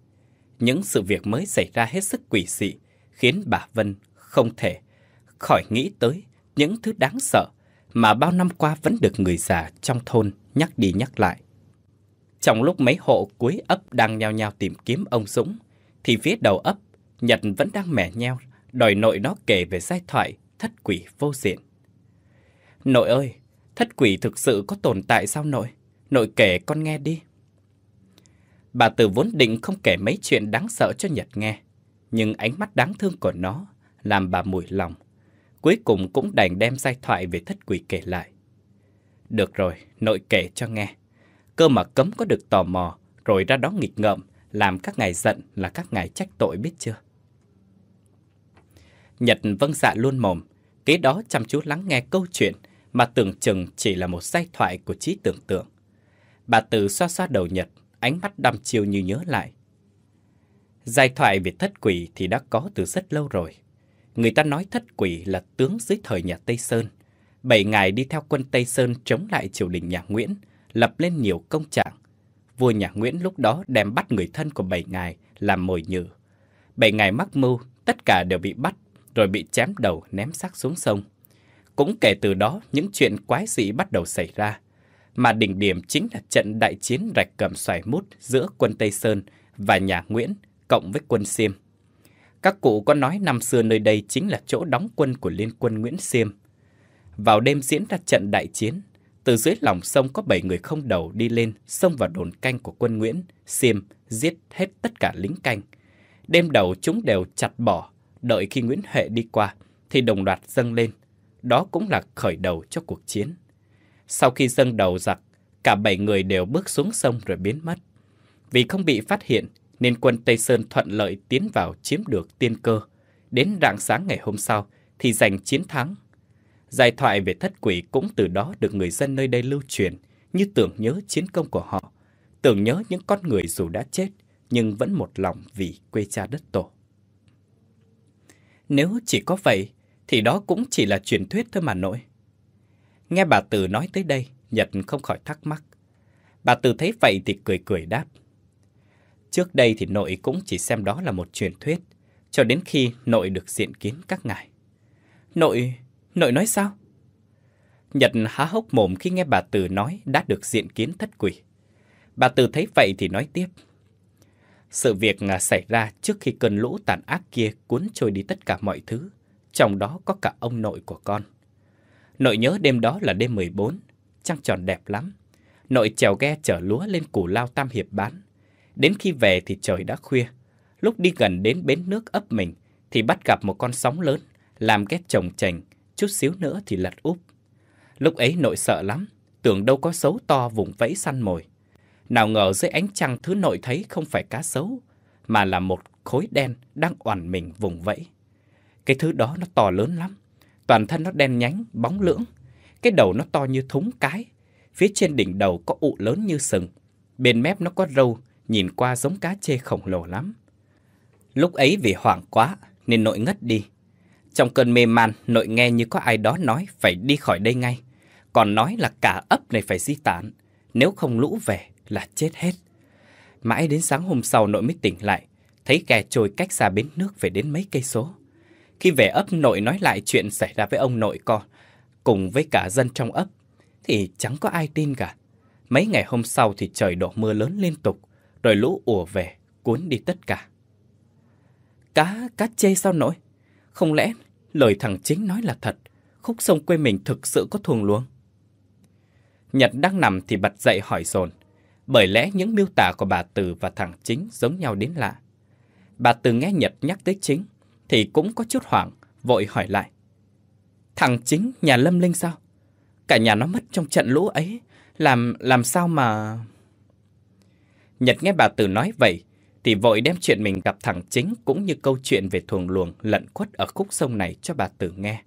Những sự việc mới xảy ra hết sức quỷ dị, khiến bà Vân không thể khỏi nghĩ tới những thứ đáng sợ mà bao năm qua vẫn được người già trong thôn nhắc đi nhắc lại. Trong lúc mấy hộ cuối ấp đang nhao nhao tìm kiếm ông Dũng, thì phía đầu ấp, Nhật vẫn đang mẻ nheo, đòi nội nó kể về giai thoại thất quỷ vô diện. Nội ơi, thất quỷ thực sự có tồn tại sao nội? Nội kể con nghe đi. Bà Từ vốn định không kể mấy chuyện đáng sợ cho Nhật nghe, nhưng ánh mắt đáng thương của nó làm bà mủi lòng. Cuối cùng cũng đành đem giai thoại về thất quỷ kể lại. Được rồi, nội kể cho nghe. Cơ mà cấm có được tò mò, rồi ra đó nghịch ngợm, làm các ngài giận là các ngài trách tội biết chưa? Nhật vâng dạ luôn mồm, kế đó chăm chú lắng nghe câu chuyện mà tưởng chừng chỉ là một giai thoại của trí tưởng tượng. Bà Từ xoa xoa đầu Nhật, ánh mắt đăm chiêu như nhớ lại. Giai thoại về thất quỷ thì đã có từ rất lâu rồi. Người ta nói thất quỷ là tướng dưới thời nhà Tây Sơn. 7 ngày đi theo quân Tây Sơn chống lại triều đình nhà Nguyễn, lập lên nhiều công trạng. Vua nhà Nguyễn lúc đó đem bắt người thân của 7 ngài làm mồi nhử. 7 ngài mắc mưu, tất cả đều bị bắt, rồi bị chém đầu ném xác xuống sông. Cũng kể từ đó những chuyện quái dị bắt đầu xảy ra. Mà đỉnh điểm chính là trận đại chiến Rạch Gầm Xoài Mút giữa quân Tây Sơn và nhà Nguyễn cộng với quân Xiêm. Các cụ có nói năm xưa nơi đây chính là chỗ đóng quân của liên quân Nguyễn Xiêm. Vào đêm diễn ra trận đại chiến, từ dưới lòng sông có 7 người không đầu đi lên, xông vào đồn canh của quân Nguyễn Xiêm, giết hết tất cả lính canh. Đêm đầu chúng đều chặt bỏ, đợi khi Nguyễn Huệ đi qua thì đồng loạt dâng lên. Đó cũng là khởi đầu cho cuộc chiến. Sau khi dâng đầu giặc, cả 7 người đều bước xuống sông rồi biến mất. Vì không bị phát hiện nên quân Tây Sơn thuận lợi tiến vào chiếm được Tiên Cơ. Đến rạng sáng ngày hôm sau thì giành chiến thắng. Giai thoại về thất quỷ cũng từ đó được người dân nơi đây lưu truyền như tưởng nhớ chiến công của họ, tưởng nhớ những con người dù đã chết nhưng vẫn một lòng vì quê cha đất tổ. Nếu chỉ có vậy thì đó cũng chỉ là truyền thuyết thôi mà nội. Nghe bà Từ nói tới đây, Nhật không khỏi thắc mắc. Bà Từ thấy vậy thì cười cười đáp. Trước đây thì nội cũng chỉ xem đó là một truyền thuyết, cho đến khi nội được diện kiến các ngài. Nội nói sao? Nhật há hốc mồm khi nghe bà Từ nói đã được diện kiến thất quỷ. Bà Từ thấy vậy thì nói tiếp. Sự việc xảy ra trước khi cơn lũ tàn ác kia cuốn trôi đi tất cả mọi thứ, trong đó có cả ông nội của con. Nội nhớ đêm đó là đêm 14, trăng tròn đẹp lắm. Nội trèo ghe chở lúa lên Cù Lao Tam Hiệp bán. Đến khi về thì trời đã khuya. Lúc đi gần đến bến nước ấp mình thì bắt gặp một con sóng lớn, làm ghe chồng chành, chút xíu nữa thì lật úp. Lúc ấy nội sợ lắm, tưởng đâu có sấu to vùng vẫy săn mồi. Nào ngờ dưới ánh trăng thứ nội thấy không phải cá sấu, mà là một khối đen đang oằn mình vùng vẫy. Cái thứ đó nó to lớn lắm, toàn thân nó đen nhánh, bóng lưỡng. Cái đầu nó to như thúng cái, phía trên đỉnh đầu có ụ lớn như sừng, bên mép nó có râu, nhìn qua giống cá chê khổng lồ lắm. Lúc ấy vì hoảng quá nên Nội ngất đi. Trong cơn mê man, Nội nghe như có ai đó nói phải đi khỏi đây ngay, còn nói là cả ấp này phải di tản, nếu không lũ về là chết hết. Mãi đến sáng hôm sau Nội mới tỉnh lại, thấy ghe trôi cách xa bến nước phải đến mấy cây số. Khi về ấp, Nội nói lại chuyện xảy ra với ông nội con, cùng với cả dân trong ấp, thì chẳng có ai tin cả. Mấy ngày hôm sau thì trời đổ mưa lớn liên tục, rồi lũ ùa về, cuốn đi tất cả. Cá chê sao Nội? Không lẽ lời thằng Chính nói là thật, khúc sông quê mình thực sự có thuồng luồng? Nhật đang nằm thì bật dậy hỏi dồn, bởi lẽ những miêu tả của bà Từ và thằng Chính giống nhau đến lạ. Bà Từ nghe Nhật nhắc tới Chính thì cũng có chút hoảng, vội hỏi lại. Thằng Chính nhà Lâm Linh sao? Cả nhà nó mất trong trận lũ ấy, làm sao mà... Nhật nghe bà Từ nói vậy thì vội đem chuyện mình gặp thằng Chính cũng như câu chuyện về thuồng luồng lẩn khuất ở khúc sông này cho bà Từ nghe.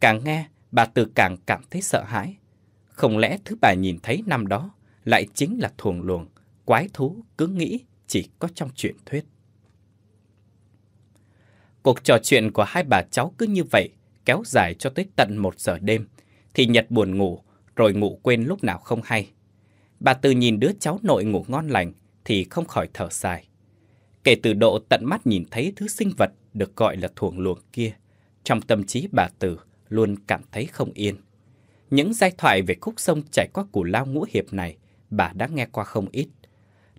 Càng nghe, bà Từ càng cảm thấy sợ hãi. Không lẽ thứ bà nhìn thấy năm đó lại chính là thuồng luồng, quái thú cứ nghĩ chỉ có trong truyện thuyết. Cuộc trò chuyện của hai bà cháu cứ như vậy kéo dài cho tới tận 1 giờ đêm, thì Nhật buồn ngủ rồi ngủ quên lúc nào không hay. Bà Từ nhìn đứa cháu nội ngủ ngon lành thì không khỏi thở dài. Kể từ độ tận mắt nhìn thấy thứ sinh vật được gọi là thuồng luồng kia, trong tâm trí bà Từ luôn cảm thấy không yên. Những giai thoại về khúc sông chảy qua Cù Lao Ngũ Hiệp này bà đã nghe qua không ít.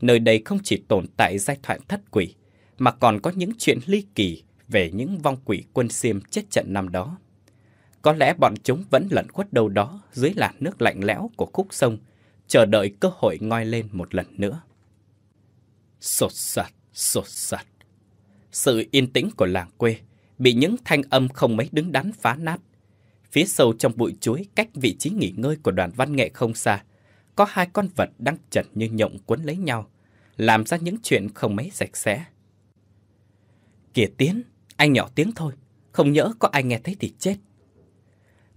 Nơi đây không chỉ tồn tại giai thoại thất quỷ, mà còn có những chuyện ly kỳ về những vong quỷ quân Xiêm chết trận năm đó. Có lẽ bọn chúng vẫn lẩn khuất đâu đó dưới làn nước lạnh lẽo của khúc sông, chờ đợi cơ hội ngoi lên một lần nữa. Sột soạt, sột soạt. Sự yên tĩnh của làng quê bị những thanh âm không mấy đứng đắn phá nát. Phía sâu trong bụi chuối cách vị trí nghỉ ngơi của đoàn văn nghệ không xa, có hai con vật đang chật như nhộng quấn lấy nhau, làm ra những chuyện không mấy sạch sẽ. Kìa Tiến, anh nhỏ tiếng thôi, không nhỡ có ai nghe thấy thì chết.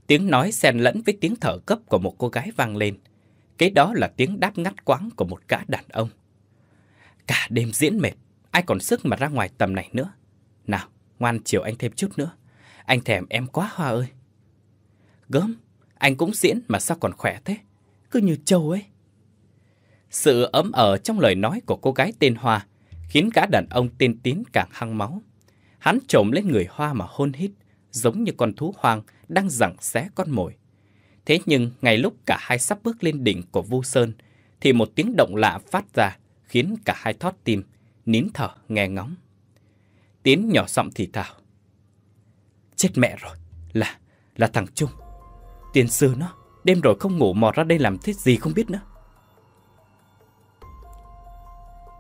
Tiếng nói xen lẫn với tiếng thở gấp của một cô gái vang lên. Cái đó là tiếng đáp ngắt quãng của một gã đàn ông. Cả đêm diễn mệt, ai còn sức mà ra ngoài tầm này nữa. Nào, ngoan chiều anh thêm chút nữa. Anh thèm em quá Hoa ơi. Gớm, anh cũng diễn mà sao còn khỏe thế, cứ như trâu ấy. Sự ấm ở trong lời nói của cô gái tên Hoa khiến gã đàn ông tên Tín càng hăng máu. Hắn trồm lên người Hoa mà hôn hít, giống như con thú hoang đang giằng xé con mồi. Thế nhưng ngay lúc cả hai sắp bước lên đỉnh của Vu Sơn thì một tiếng động lạ phát ra, khiến cả hai thót tim, nín thở nghe ngóng. Tiến nhỏ giọng thì thào. Chết mẹ rồi, là thằng Trung. Tiền sư nó, đêm rồi không ngủ mò ra đây làm thế gì không biết nữa.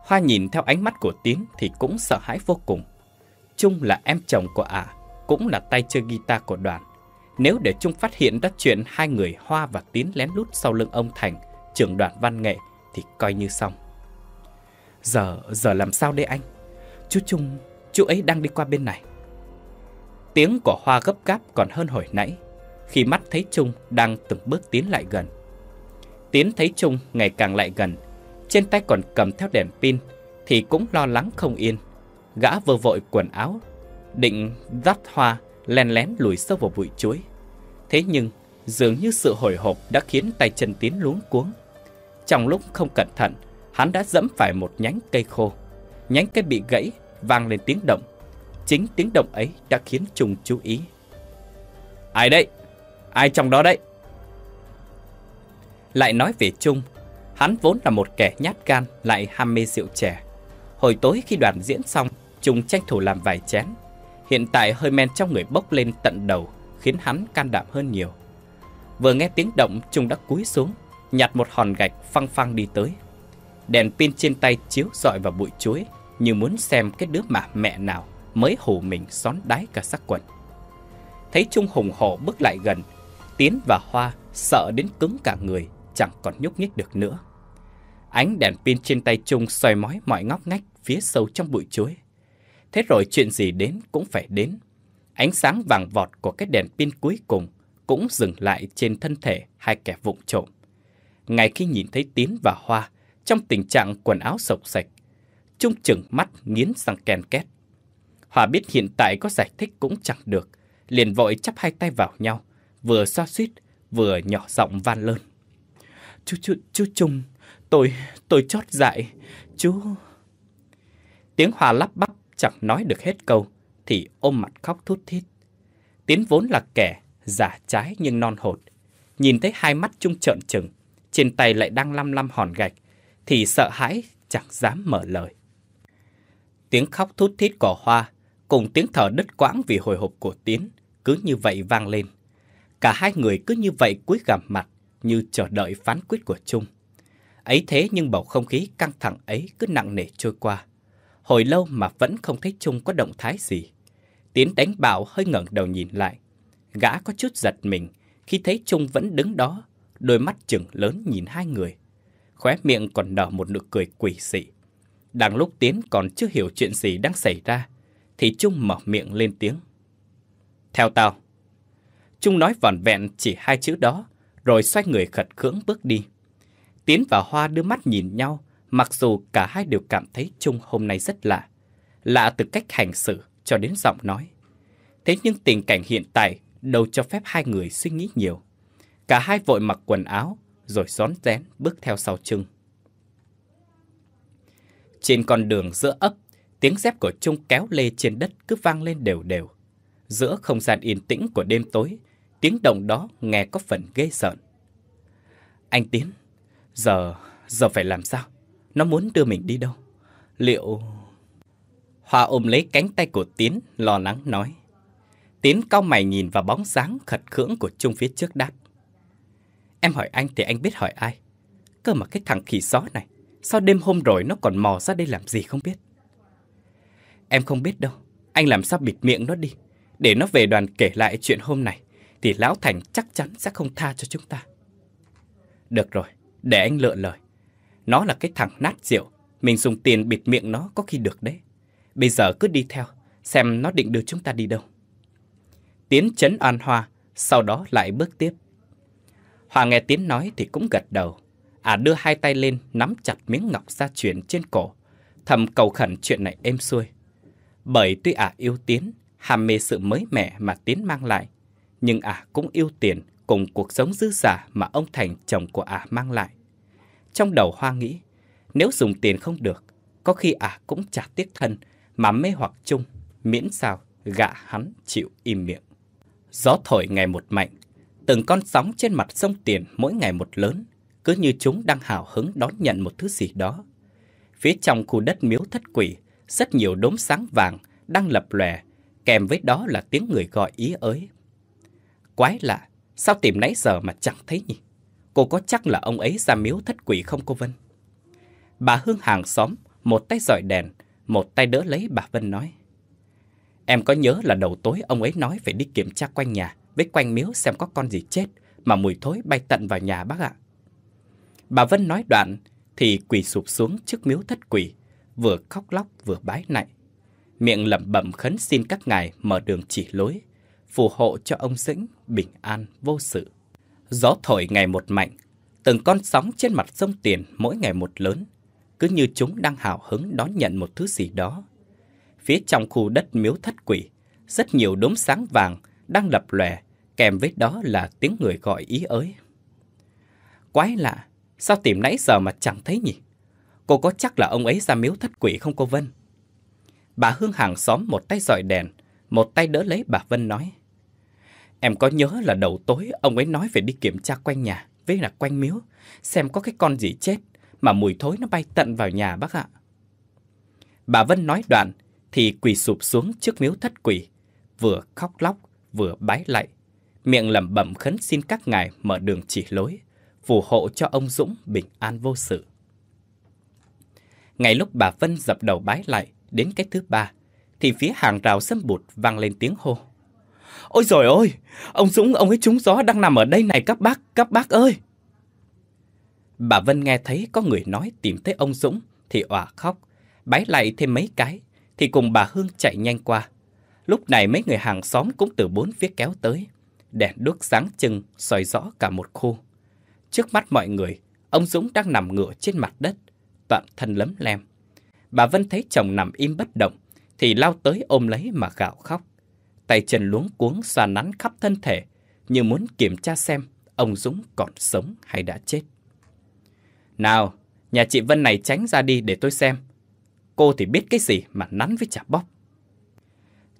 Hoa nhìn theo ánh mắt của Tiến thì cũng sợ hãi vô cùng. Trung là em chồng của ả, cũng là tay chơi guitar của đoàn. Nếu để Trung phát hiện ra chuyện hai người Hoa và Tiến lén lút sau lưng ông Thành, trưởng đoàn văn nghệ, thì coi như xong. Giờ làm sao đây anh? Chú Trung, chú ấy đang đi qua bên này. Tiếng của Hoa gấp gáp còn hơn hồi nãy, khi mắt thấy Trung đang từng bước tiến lại gần. Tiến thấy Trung ngày càng lại gần, trên tay còn cầm theo đèn pin, thì cũng lo lắng không yên. Gã vơ vội quần áo, định dắt Hoa len lén lùi sâu vào bụi chuối. Thế nhưng dường như sự hồi hộp đã khiến tay chân Tiến luống cuống. Trong lúc không cẩn thận, hắn đã dẫm phải một nhánh cây khô. Nhánh cây bị gãy, vang lên tiếng động. Chính tiếng động ấy đã khiến Trung chú ý. Ai đấy? Ai trong đó đấy? Lại nói về Trung, hắn vốn là một kẻ nhát gan, lại ham mê rượu chè. Hồi tối khi đoàn diễn xong, Trung tranh thủ làm vài chén. Hiện tại hơi men trong người bốc lên tận đầu, khiến hắn can đảm hơn nhiều. Vừa nghe tiếng động, Trung đã cúi xuống, nhặt một hòn gạch phăng phăng đi tới. Đèn pin trên tay chiếu rọi vào bụi chuối, như muốn xem cái đứa mà mẹ nào mới hù mình xón đái cả sắc quần. Thấy Trung hùng hổ bước lại gần, Tiến và Hoa sợ đến cứng cả người, chẳng còn nhúc nhích được nữa. Ánh đèn pin trên tay Trung soi mói mọi ngóc ngách phía sâu trong bụi chuối. Thế rồi chuyện gì đến cũng phải đến. Ánh sáng vàng vọt của cái đèn pin cuối cùng cũng dừng lại trên thân thể hai kẻ vụng trộm. Ngay khi nhìn thấy Tín và Hoa trong tình trạng quần áo sộc sạch, Trung chừng mắt nghiến răng ken két. Hòa biết hiện tại có giải thích cũng chẳng được, liền vội chắp hai tay vào nhau, vừa xoa suýt vừa nhỏ giọng van lơn. Chú Trung, tôi chót dại, chú. Tiếng Hòa lắp bắp chẳng nói được hết câu thì ôm mặt khóc thút thít. Tiến vốn là kẻ giả trái nhưng non hột, nhìn thấy hai mắt Trung trợn trừng, trên tay lại đang lăm lăm hòn gạch, thì sợ hãi chẳng dám mở lời. Tiếng khóc thút thít của Hoa cùng tiếng thở đứt quãng vì hồi hộp của Tiến cứ như vậy vang lên. Cả hai người cứ như vậy cúi gằm mặt như chờ đợi phán quyết của Trung. Ấy thế nhưng bầu không khí căng thẳng ấy cứ nặng nề trôi qua. Hồi lâu mà vẫn không thấy Trung có động thái gì. Tiến đánh bạo hơi ngẩng đầu nhìn lại. Gã có chút giật mình khi thấy Trung vẫn đứng đó, đôi mắt chừng lớn nhìn hai người. Khóe miệng còn nở một nụ cười quỷ dị. Đang lúc Tiến còn chưa hiểu chuyện gì đang xảy ra, thì Trung mở miệng lên tiếng. Theo tao. Trung nói vỏn vẹn chỉ hai chữ đó, rồi xoay người khật khưỡng bước đi. Tiến và Hoa đưa mắt nhìn nhau, mặc dù cả hai đều cảm thấy Trung hôm nay rất lạ. Lạ từ cách hành xử cho đến giọng nói. Thế nhưng tình cảnh hiện tại đâu cho phép hai người suy nghĩ nhiều. Cả hai vội mặc quần áo, rồi rón rén bước theo sau Trung. Trên con đường giữa ấp, tiếng dép của Trung kéo lê trên đất cứ vang lên đều đều. Giữa không gian yên tĩnh của đêm tối, tiếng động đó nghe có phần ghê rợn. Anh Tiến, giờ phải làm sao? Nó muốn đưa mình đi đâu? Liệu... Hoa ôm lấy cánh tay của Tiến, lo lắng nói. Tiến cau mày nhìn vào bóng dáng khật khưỡng của Trung phía trước đáp. Em hỏi anh thì anh biết hỏi ai? Cơ mà cái thằng khỉ gió này, sao đêm hôm rồi nó còn mò ra đây làm gì không biết? Em không biết đâu, anh làm sao bịt miệng nó đi. Để nó về đoàn kể lại chuyện hôm nay, thì Lão Thành chắc chắn sẽ không tha cho chúng ta. Được rồi, để anh lựa lời. Nó là cái thằng nát rượu, mình dùng tiền bịt miệng nó có khi được đấy. Bây giờ cứ đi theo, xem nó định đưa chúng ta đi đâu. Tiến trấn an Hoa, sau đó lại bước tiếp. Hoa nghe Tiến nói thì cũng gật đầu. Đưa hai tay lên nắm chặt miếng ngọc gia truyền trên cổ, thầm cầu khẩn chuyện này êm xuôi. Bởi tuy yêu Tiến, ham mê sự mới mẻ mà Tiến mang lại, nhưng cũng yêu tiền cùng cuộc sống dư giả mà ông Thành chồng của mang lại. Trong đầu Hoa nghĩ, nếu dùng tiền không được, có khi cũng chả tiếc thân mà mê hoặc Chung, miễn sao gã hắn chịu im miệng. Gió thổi ngày một mạnh, từng con sóng trên mặt sông Tiền mỗi ngày một lớn, cứ như chúng đang hào hứng đón nhận một thứ gì đó. Phía trong khu đất miếu thất quỷ, rất nhiều đốm sáng vàng đang lập lòe, kèm với đó là tiếng người gọi ý ới. Quái lạ, sao tìm nãy giờ mà chẳng thấy nhỉ? Cô có chắc là ông ấy ra miếu thất quỷ không cô Vân? Bà Hương hàng xóm, một tay dọi đèn, một tay đỡ lấy bà Vân nói. Em có nhớ là đầu tối ông ấy nói phải đi kiểm tra quanh nhà, với quanh miếu xem có con gì chết, mà mùi thối bay tận vào nhà bác ạ. Bà Vân nói đoạn, thì quỳ sụp xuống trước miếu thất quỷ, vừa khóc lóc vừa bái nại. Miệng lẩm bẩm khấn xin các ngài mở đường chỉ lối, phù hộ cho ông Dĩnh bình an vô sự. Gió thổi ngày một mạnh, từng con sóng trên mặt sông Tiền mỗi ngày một lớn, cứ như chúng đang hào hứng đón nhận một thứ gì đó. Phía trong khu đất miếu thất quỷ, rất nhiều đốm sáng vàng đang lập lòe, kèm với đó là tiếng người gọi ý ới. Quái lạ, sao tìm nãy giờ mà chẳng thấy nhỉ? Cô có chắc là ông ấy ra miếu thất quỷ không cô Vân? Bà Hương hàng xóm một tay dọi đèn, một tay đỡ lấy bà Vân nói. Em có nhớ là đầu tối ông ấy nói phải đi kiểm tra quanh nhà, với là quanh miếu, xem có cái con gì chết mà mùi thối nó bay tận vào nhà bác ạ. Bà Vân nói đoạn thì quỳ sụp xuống trước miếu thất quỷ, vừa khóc lóc vừa bái lạy, miệng lẩm bẩm khấn xin các ngài mở đường chỉ lối, phù hộ cho ông Dũng bình an vô sự. Ngay lúc bà Vân dập đầu bái lạy đến cái thứ ba, thì phía hàng rào sâm bụt vang lên tiếng hô. Ôi giời ơi, ông Dũng, ông ấy trúng gió đang nằm ở đây này các bác ơi. Bà Vân nghe thấy có người nói tìm thấy ông Dũng thì òa khóc, bái lạy thêm mấy cái thì cùng bà Hương chạy nhanh qua. Lúc này mấy người hàng xóm cũng từ bốn phía kéo tới, đèn đuốc sáng trưng soi rõ cả một khu. Trước mắt mọi người, ông Dũng đang nằm ngửa trên mặt đất, toàn thân lấm lem. Bà Vân thấy chồng nằm im bất động thì lao tới ôm lấy mà gào khóc. Tay chân luống cuống xoa nắn khắp thân thể như muốn kiểm tra xem ông Dũng còn sống hay đã chết. Nào, nhà chị Vân này tránh ra đi để tôi xem. Cô thì biết cái gì mà nắn với chả bóc.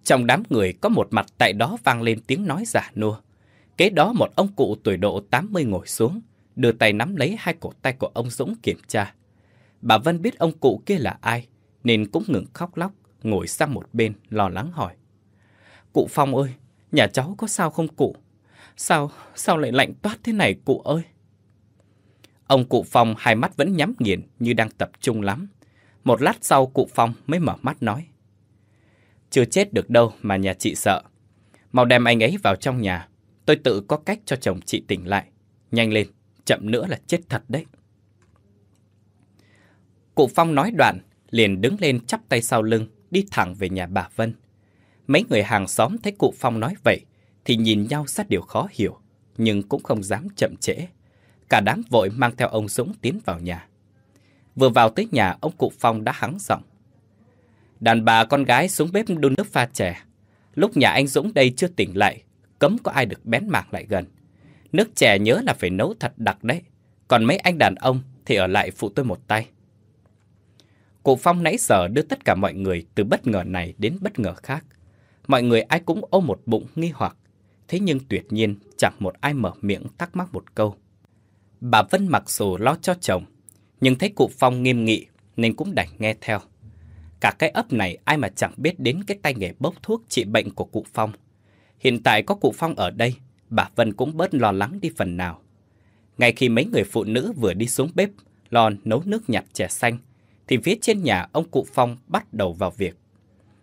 Trong đám người có một mặt tại đó vang lên tiếng nói giả nua. Kế đó một ông cụ tuổi độ 80 ngồi xuống, đưa tay nắm lấy hai cổ tay của ông Dũng kiểm tra. Bà Vân biết ông cụ kia là ai, nên cũng ngừng khóc lóc, ngồi sang một bên lo lắng hỏi. Cụ Phong ơi, nhà cháu có sao không cụ? Sao lại lạnh toát thế này cụ ơi? Ông cụ Phong hai mắt vẫn nhắm nghiền như đang tập trung lắm. Một lát sau cụ Phong mới mở mắt nói. Chưa chết được đâu mà nhà chị sợ. Mau đem anh ấy vào trong nhà. Tôi tự có cách cho chồng chị tỉnh lại. Nhanh lên, chậm nữa là chết thật đấy. Cụ Phong nói đoạn, liền đứng lên chắp tay sau lưng, đi thẳng về nhà bà Vân. Mấy người hàng xóm thấy cụ Phong nói vậy, thì nhìn nhau ra điều khó hiểu, nhưng cũng không dám chậm trễ. Cả đám vội mang theo ông Dũng tiến vào nhà. Vừa vào tới nhà, ông cụ Phong đã hắng giọng. Đàn bà con gái xuống bếp đun nước pha chè. Lúc nhà anh Dũng đây chưa tỉnh lại, cấm có ai được bén mảng lại gần. Nước chè nhớ là phải nấu thật đặc đấy. Còn mấy anh đàn ông thì ở lại phụ tôi một tay. Cụ Phong nãy giờ đưa tất cả mọi người từ bất ngờ này đến bất ngờ khác. Mọi người ai cũng ôm một bụng nghi hoặc. Thế nhưng tuyệt nhiên chẳng một ai mở miệng thắc mắc một câu. Bà Vân mặc dù lo cho chồng, nhưng thấy cụ Phong nghiêm nghị nên cũng đành nghe theo. Cả cái ấp này ai mà chẳng biết đến cái tay nghề bốc thuốc trị bệnh của cụ Phong. Hiện tại có cụ Phong ở đây, bà Vân cũng bớt lo lắng đi phần nào. Ngay khi mấy người phụ nữ vừa đi xuống bếp lo nấu nước nhặt chè xanh, thì phía trên nhà ông cụ Phong bắt đầu vào việc.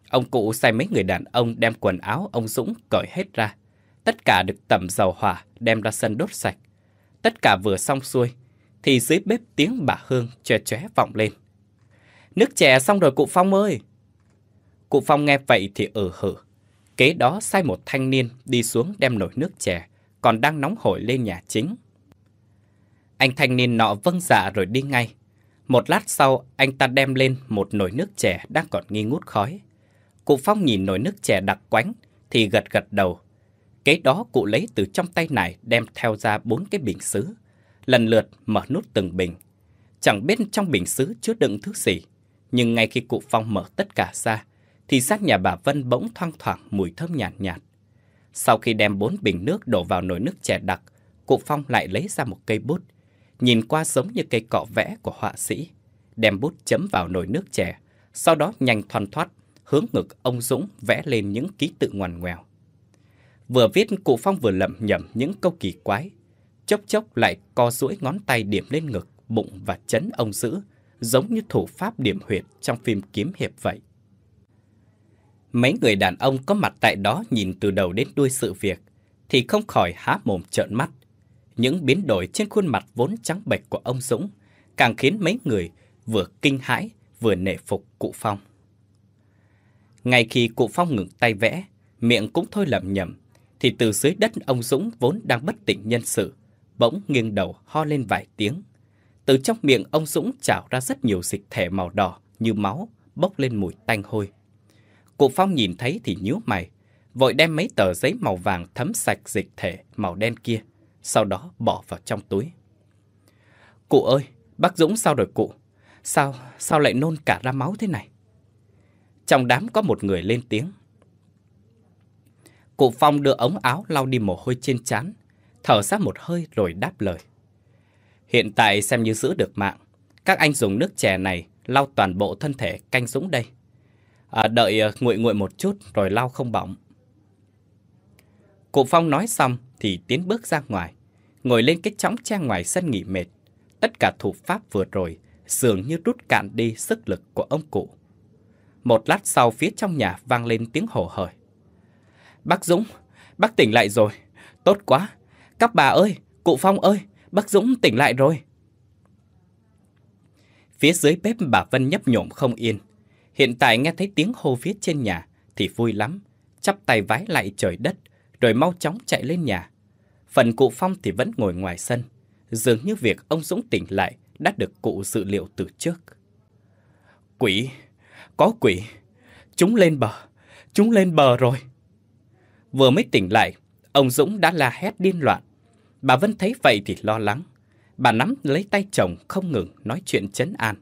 Ông cụ sai mấy người đàn ông đem quần áo ông Dũng cởi hết ra. Tất cả được tẩm dầu hỏa đem ra sân đốt sạch. Tất cả vừa xong xuôi, thì dưới bếp tiếng bà Hương chóe chóe vọng lên. Nước chè xong rồi cụ Phong ơi! Cụ Phong nghe vậy thì hử. Kế đó sai một thanh niên đi xuống đem nồi nước chè, còn đang nóng hổi lên nhà chính. Anh thanh niên nọ vâng dạ rồi đi ngay. Một lát sau, anh ta đem lên một nồi nước chè đang còn nghi ngút khói. Cụ Phong nhìn nồi nước chè đặc quánh thì gật gật đầu. Kế đó cụ lấy từ trong tay này đem theo ra 4 cái bình sứ, lần lượt mở nút từng bình. Chẳng biết trong bình sứ chứa đựng thứ gì, nhưng ngay khi cụ Phong mở tất cả ra, thì sát nhà bà Vân bỗng thoang thoảng mùi thơm nhàn nhạt. Sau khi đem 4 bình nước đổ vào nồi nước chè đặc, cụ Phong lại lấy ra một cây bút, nhìn qua giống như cây cọ vẽ của họa sĩ, đem bút chấm vào nồi nước chè, sau đó nhanh thoăn thoắt hướng ngực ông Dũng vẽ lên những ký tự ngoằn ngoèo. Vừa viết, cụ Phong vừa lẩm nhẩm những câu kỳ quái, chốc chốc lại co duỗi ngón tay điểm lên ngực, bụng và trấn ông dữ, giống như thủ pháp điểm huyệt trong phim Kiếm Hiệp vậy. Mấy người đàn ông có mặt tại đó nhìn từ đầu đến đuôi sự việc thì không khỏi há mồm trợn mắt. Những biến đổi trên khuôn mặt vốn trắng bệch của ông Dũng càng khiến mấy người vừa kinh hãi vừa nể phục cụ Phong. Ngay khi cụ Phong ngừng tay vẽ, miệng cũng thôi lẩm nhẩm, thì từ dưới đất ông Dũng vốn đang bất tỉnh nhân sự, bỗng nghiêng đầu ho lên vài tiếng. Từ trong miệng ông Dũng trào ra rất nhiều dịch thể màu đỏ như máu, bốc lên mùi tanh hôi. Cụ Phong nhìn thấy thì nhíu mày, vội đem mấy tờ giấy màu vàng thấm sạch dịch thể màu đen kia, sau đó bỏ vào trong túi. Cụ ơi, bác Dũng sao rồi cụ? Sao lại nôn cả ra máu thế này? Trong đám có một người lên tiếng. Cụ Phong đưa ống áo lau đi mồ hôi trên trán, thở ra một hơi rồi đáp lời. Hiện tại xem như giữ được mạng. Các anh dùng nước chè này lau toàn bộ thân thể canh Dũng đây. Đợi nguội một chút rồi lau không bỏng. Cụ Phong nói xong thì tiến bước ra ngoài, ngồi lên cái chõng tre ngoài sân nghỉ mệt. Tất cả thủ pháp vừa rồi dường như rút cạn đi sức lực của ông cụ. Một lát sau phía trong nhà vang lên tiếng hò hởi. Bác Dũng, bác tỉnh lại rồi, tốt quá. Các bà ơi, cụ Phong ơi, bác Dũng tỉnh lại rồi. Phía dưới bếp bà Vân nhấp nhổm không yên. Hiện tại nghe thấy tiếng hô viết trên nhà thì vui lắm, chắp tay vái lại trời đất, rồi mau chóng chạy lên nhà. Phần cụ Phong thì vẫn ngồi ngoài sân. Dường như việc ông Dũng tỉnh lại đã được cụ dự liệu từ trước. Quỷ! Có quỷ! Chúng lên bờ! Chúng lên bờ rồi! Vừa mới tỉnh lại, ông Dũng đã la hét điên loạn. Bà Vân thấy vậy thì lo lắng. Bà nắm lấy tay chồng không ngừng nói chuyện trấn an.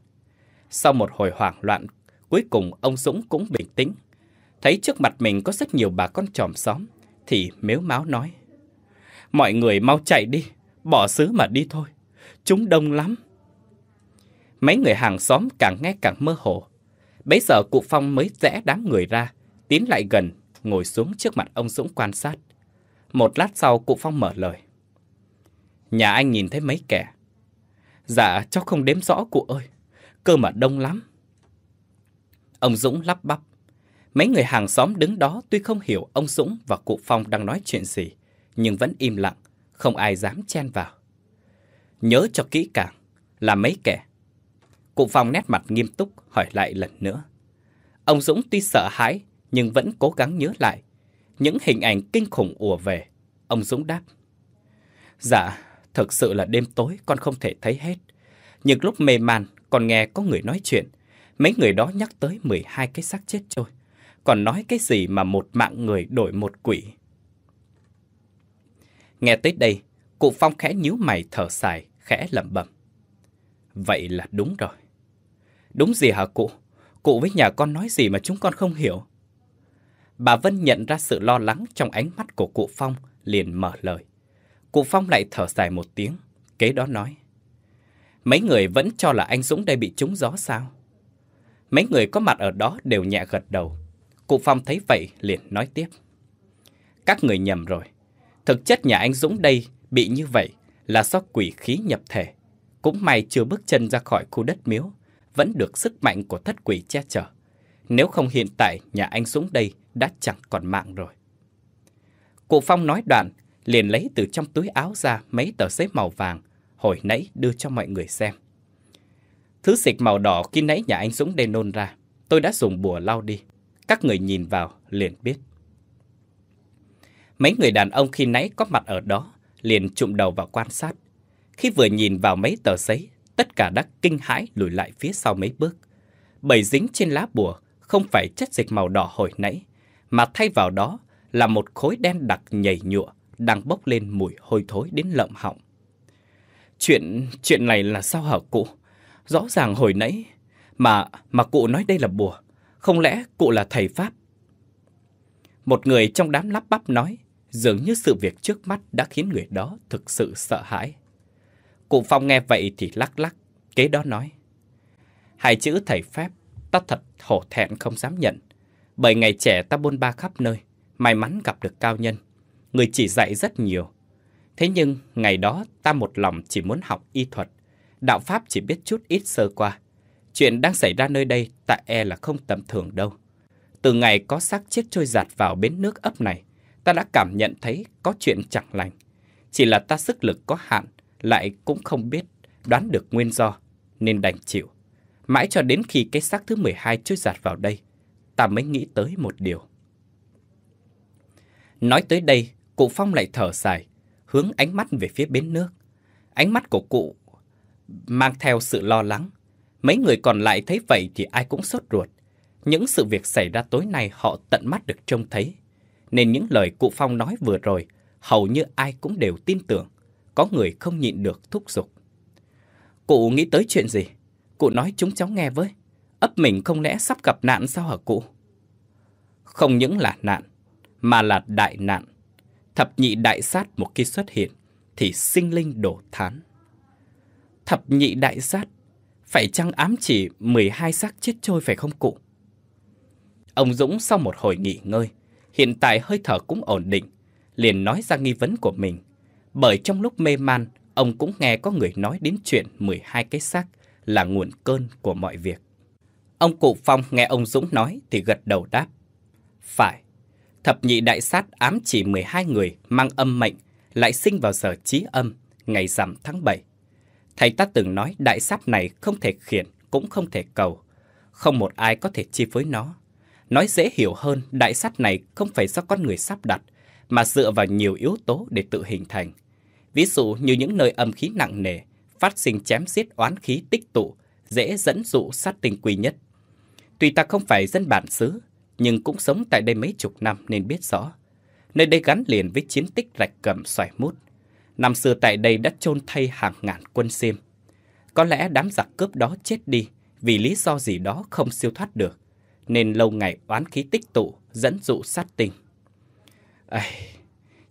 Sau một hồi hoảng loạn, cuối cùng ông Dũng cũng bình tĩnh. Thấy trước mặt mình có rất nhiều bà con chòm xóm thì mếu máo nói: Mọi người mau chạy đi, bỏ xứ mà đi thôi, chúng đông lắm. Mấy người hàng xóm càng nghe càng mơ hồ. Bấy giờ cụ Phong mới rẽ đám người ra, tiến lại gần, ngồi xuống trước mặt ông Dũng quan sát. Một lát sau cụ Phong mở lời: Nhà anh nhìn thấy mấy kẻ? Dạ cháu không đếm rõ cụ ơi, cơ mà đông lắm. Ông Dũng lắp bắp. Mấy người hàng xóm đứng đó tuy không hiểu ông Dũng và cụ Phong đang nói chuyện gì, nhưng vẫn im lặng, không ai dám chen vào. Nhớ cho kỹ càng, là mấy kẻ? Cụ Phong nét mặt nghiêm túc hỏi lại lần nữa. Ông Dũng tuy sợ hãi nhưng vẫn cố gắng nhớ lại. Những hình ảnh kinh khủng ùa về. Ông Dũng đáp: Dạ, thực sự là đêm tối con không thể thấy hết. Nhưng lúc mê man con nghe có người nói chuyện. Mấy người đó nhắc tới 12 cái xác chết trôi. Còn nói cái gì mà một mạng người đổi một quỷ. Nghe tới đây, cụ Phong khẽ nhíu mày thở dài, khẽ lẩm bẩm: Vậy là đúng rồi. Đúng gì hả cụ? Cụ với nhà con nói gì mà chúng con không hiểu? Bà Vân nhận ra sự lo lắng trong ánh mắt của cụ Phong, liền mở lời. Cụ Phong lại thở dài một tiếng, kế đó nói: Mấy người vẫn cho là anh Dũng đây bị trúng gió sao? Mấy người có mặt ở đó đều nhẹ gật đầu. Cụ Phong thấy vậy liền nói tiếp: Các người nhầm rồi. Thực chất nhà anh Dũng đây bị như vậy là do quỷ khí nhập thể. Cũng may chưa bước chân ra khỏi khu đất miếu, vẫn được sức mạnh của thất quỷ che chở. Nếu không hiện tại nhà anh Dũng đây đã chẳng còn mạng rồi. Cụ Phong nói đoạn, liền lấy từ trong túi áo ra mấy tờ giấy màu vàng hồi nãy đưa cho mọi người xem. Thứ dịch màu đỏ khi nãy nhà anh Dũng đây nôn ra, tôi đã dùng bùa lau đi. Các người nhìn vào liền biết. Mấy người đàn ông khi nãy có mặt ở đó liền chụm đầu vào quan sát. Khi vừa nhìn vào mấy tờ giấy, tất cả đã kinh hãi lùi lại phía sau mấy bước. Bởi dính trên lá bùa không phải chất dịch màu đỏ hồi nãy, mà thay vào đó là một khối đen đặc nhầy nhụa đang bốc lên mùi hôi thối đến lợm họng. Chuyện này là sao hả cụ? Rõ ràng hồi nãy mà cụ nói đây là bùa, không lẽ cụ là thầy pháp? Một người trong đám lắp bắp nói, dường như sự việc trước mắt đã khiến người đó thực sự sợ hãi. Cụ Phong nghe vậy thì lắc lắc, kế đó nói: Hai chữ thầy pháp, ta thật hổ thẹn không dám nhận. Bởi ngày trẻ ta bôn ba khắp nơi, may mắn gặp được cao nhân, người chỉ dạy rất nhiều. Thế nhưng ngày đó ta một lòng chỉ muốn học y thuật, đạo pháp chỉ biết chút ít sơ qua. Chuyện đang xảy ra nơi đây ta e là không tầm thường đâu. Từ ngày có xác chết trôi dạt vào bến nước ấp này, ta đã cảm nhận thấy có chuyện chẳng lành. Chỉ là ta sức lực có hạn, lại cũng không biết đoán được nguyên do, nên đành chịu. Mãi cho đến khi cái xác thứ 12 trôi dạt vào đây, ta mới nghĩ tới một điều. Nói tới đây, cụ Phong lại thở dài, hướng ánh mắt về phía bến nước. Ánh mắt của cụ mang theo sự lo lắng. Mấy người còn lại thấy vậy thì ai cũng sốt ruột. Những sự việc xảy ra tối nay họ tận mắt được trông thấy, nên những lời cụ Phong nói vừa rồi hầu như ai cũng đều tin tưởng. Có người không nhịn được thúc giục: Cụ nghĩ tới chuyện gì? Cụ nói chúng cháu nghe với. Ấp mình không lẽ sắp gặp nạn sao hả cụ? Không những là nạn, mà là đại nạn. Thập nhị đại sát một khi xuất hiện thì sinh linh đổ thán. Thập nhị đại sát, phải chăng ám chỉ 12 xác chết trôi phải không cụ? Ông Dũng sau một hồi nghỉ ngơi, hiện tại hơi thở cũng ổn định, liền nói ra nghi vấn của mình. Bởi trong lúc mê man, ông cũng nghe có người nói đến chuyện 12 cái xác là nguồn cơn của mọi việc. Ông cụ Phong nghe ông Dũng nói thì gật đầu đáp: Phải, thập nhị đại sát ám chỉ 12 người mang âm mệnh, lại sinh vào giờ chí âm, ngày rằm tháng 7. Thầy ta từng nói đại sát này không thể khiển cũng không thể cầu, không một ai có thể chi phối nó. Nói dễ hiểu hơn, đại sát này không phải do con người sắp đặt, mà dựa vào nhiều yếu tố để tự hình thành. Ví dụ như những nơi âm khí nặng nề, phát sinh chém giết oán khí tích tụ, dễ dẫn dụ sát tinh quy nhất. Tuy ta không phải dân bản xứ, nhưng cũng sống tại đây mấy chục năm nên biết rõ. Nơi đây gắn liền với chiến tích Rạch Gầm Xoài Mút. Năm xưa tại đây đã chôn thay hàng ngàn quân Xiêm. Có lẽ đám giặc cướp đó chết đi vì lý do gì đó không siêu thoát được, nên lâu ngày oán khí tích tụ, dẫn dụ sát tinh.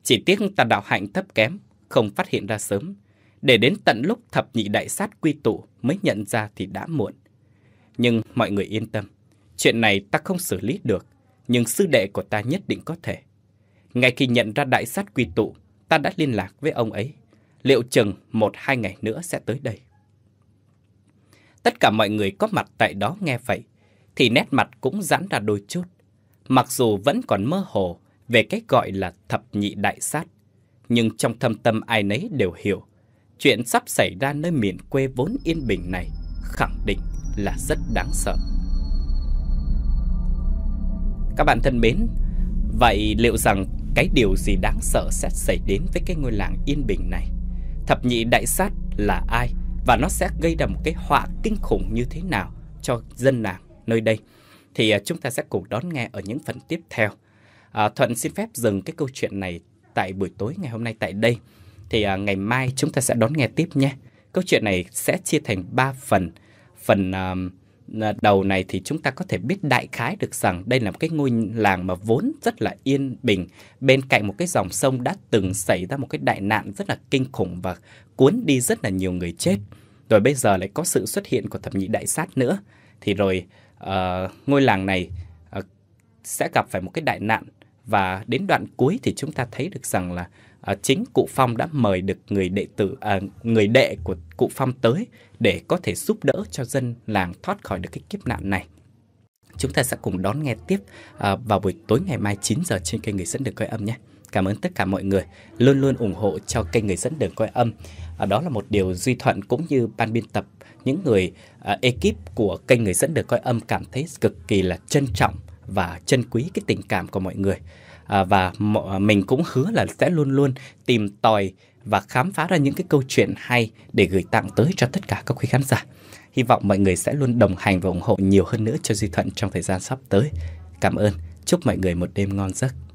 Chỉ tiếc ta đạo hạnh thấp kém, không phát hiện ra sớm, để đến tận lúc thập nhị đại sát quy tụ mới nhận ra thì đã muộn. Nhưng mọi người yên tâm, chuyện này ta không xử lý được, nhưng sư đệ của ta nhất định có thể. Ngay khi nhận ra đại sát quy tụ, ta đã liên lạc với ông ấy, liệu chừng 1-2 ngày nữa sẽ tới đây. Tất cả mọi người có mặt tại đó nghe vậy thì nét mặt cũng giãn ra đôi chút, mặc dù vẫn còn mơ hồ về cái gọi là thập nhị đại sát, nhưng trong thâm tâm ai nấy đều hiểu chuyện sắp xảy ra nơi miền quê vốn yên bình này khẳng định là rất đáng sợ. Các bạn thân mến, vậy liệu rằng cái điều gì đáng sợ sẽ xảy đến với cái ngôi làng yên bình này? Thập nhị đại sát là ai? Và nó sẽ gây ra một cái họa kinh khủng như thế nào cho dân làng nơi đây? Thì chúng ta sẽ cùng đón nghe ở những phần tiếp theo. Thuận xin phép dừng cái câu chuyện này tại buổi tối ngày hôm nay tại đây. Thì ngày mai chúng ta sẽ đón nghe tiếp nhé. Câu chuyện này sẽ chia thành 3 phần. Phần đầu này thì chúng ta có thể biết đại khái được rằng đây là một cái ngôi làng mà vốn rất là yên bình, bên cạnh một cái dòng sông đã từng xảy ra một cái đại nạn rất là kinh khủng và cuốn đi rất là nhiều người chết. Rồi bây giờ lại có sự xuất hiện của thập nhị đại sát nữa. Thì rồi ngôi làng này sẽ gặp phải một cái đại nạn. Và đến đoạn cuối thì chúng ta thấy được rằng là chính cụ Phong đã mời được người đệ của cụ Phong tới để có thể giúp đỡ cho dân làng thoát khỏi được cái kiếp nạn này. Chúng ta sẽ cùng đón nghe tiếp vào buổi tối ngày mai 9 giờ trên kênh Người Dẫn Đường Cõi Âm nhé. Cảm ơn tất cả mọi người luôn luôn ủng hộ cho kênh Người Dẫn Đường Cõi Âm. Đó là một điều Duy Thuận cũng như ban biên tập, những người ekip của kênh Người Dẫn Đường Cõi Âm cảm thấy cực kỳ là trân trọng và trân quý cái tình cảm của mọi người. Và mình cũng hứa là sẽ luôn luôn tìm tòi và khám phá ra những cái câu chuyện hay để gửi tặng tới cho tất cả các quý khán giả. Hy vọng mọi người sẽ luôn đồng hành và ủng hộ nhiều hơn nữa cho Duy Thuận trong thời gian sắp tới. Cảm ơn, chúc mọi người một đêm ngon giấc.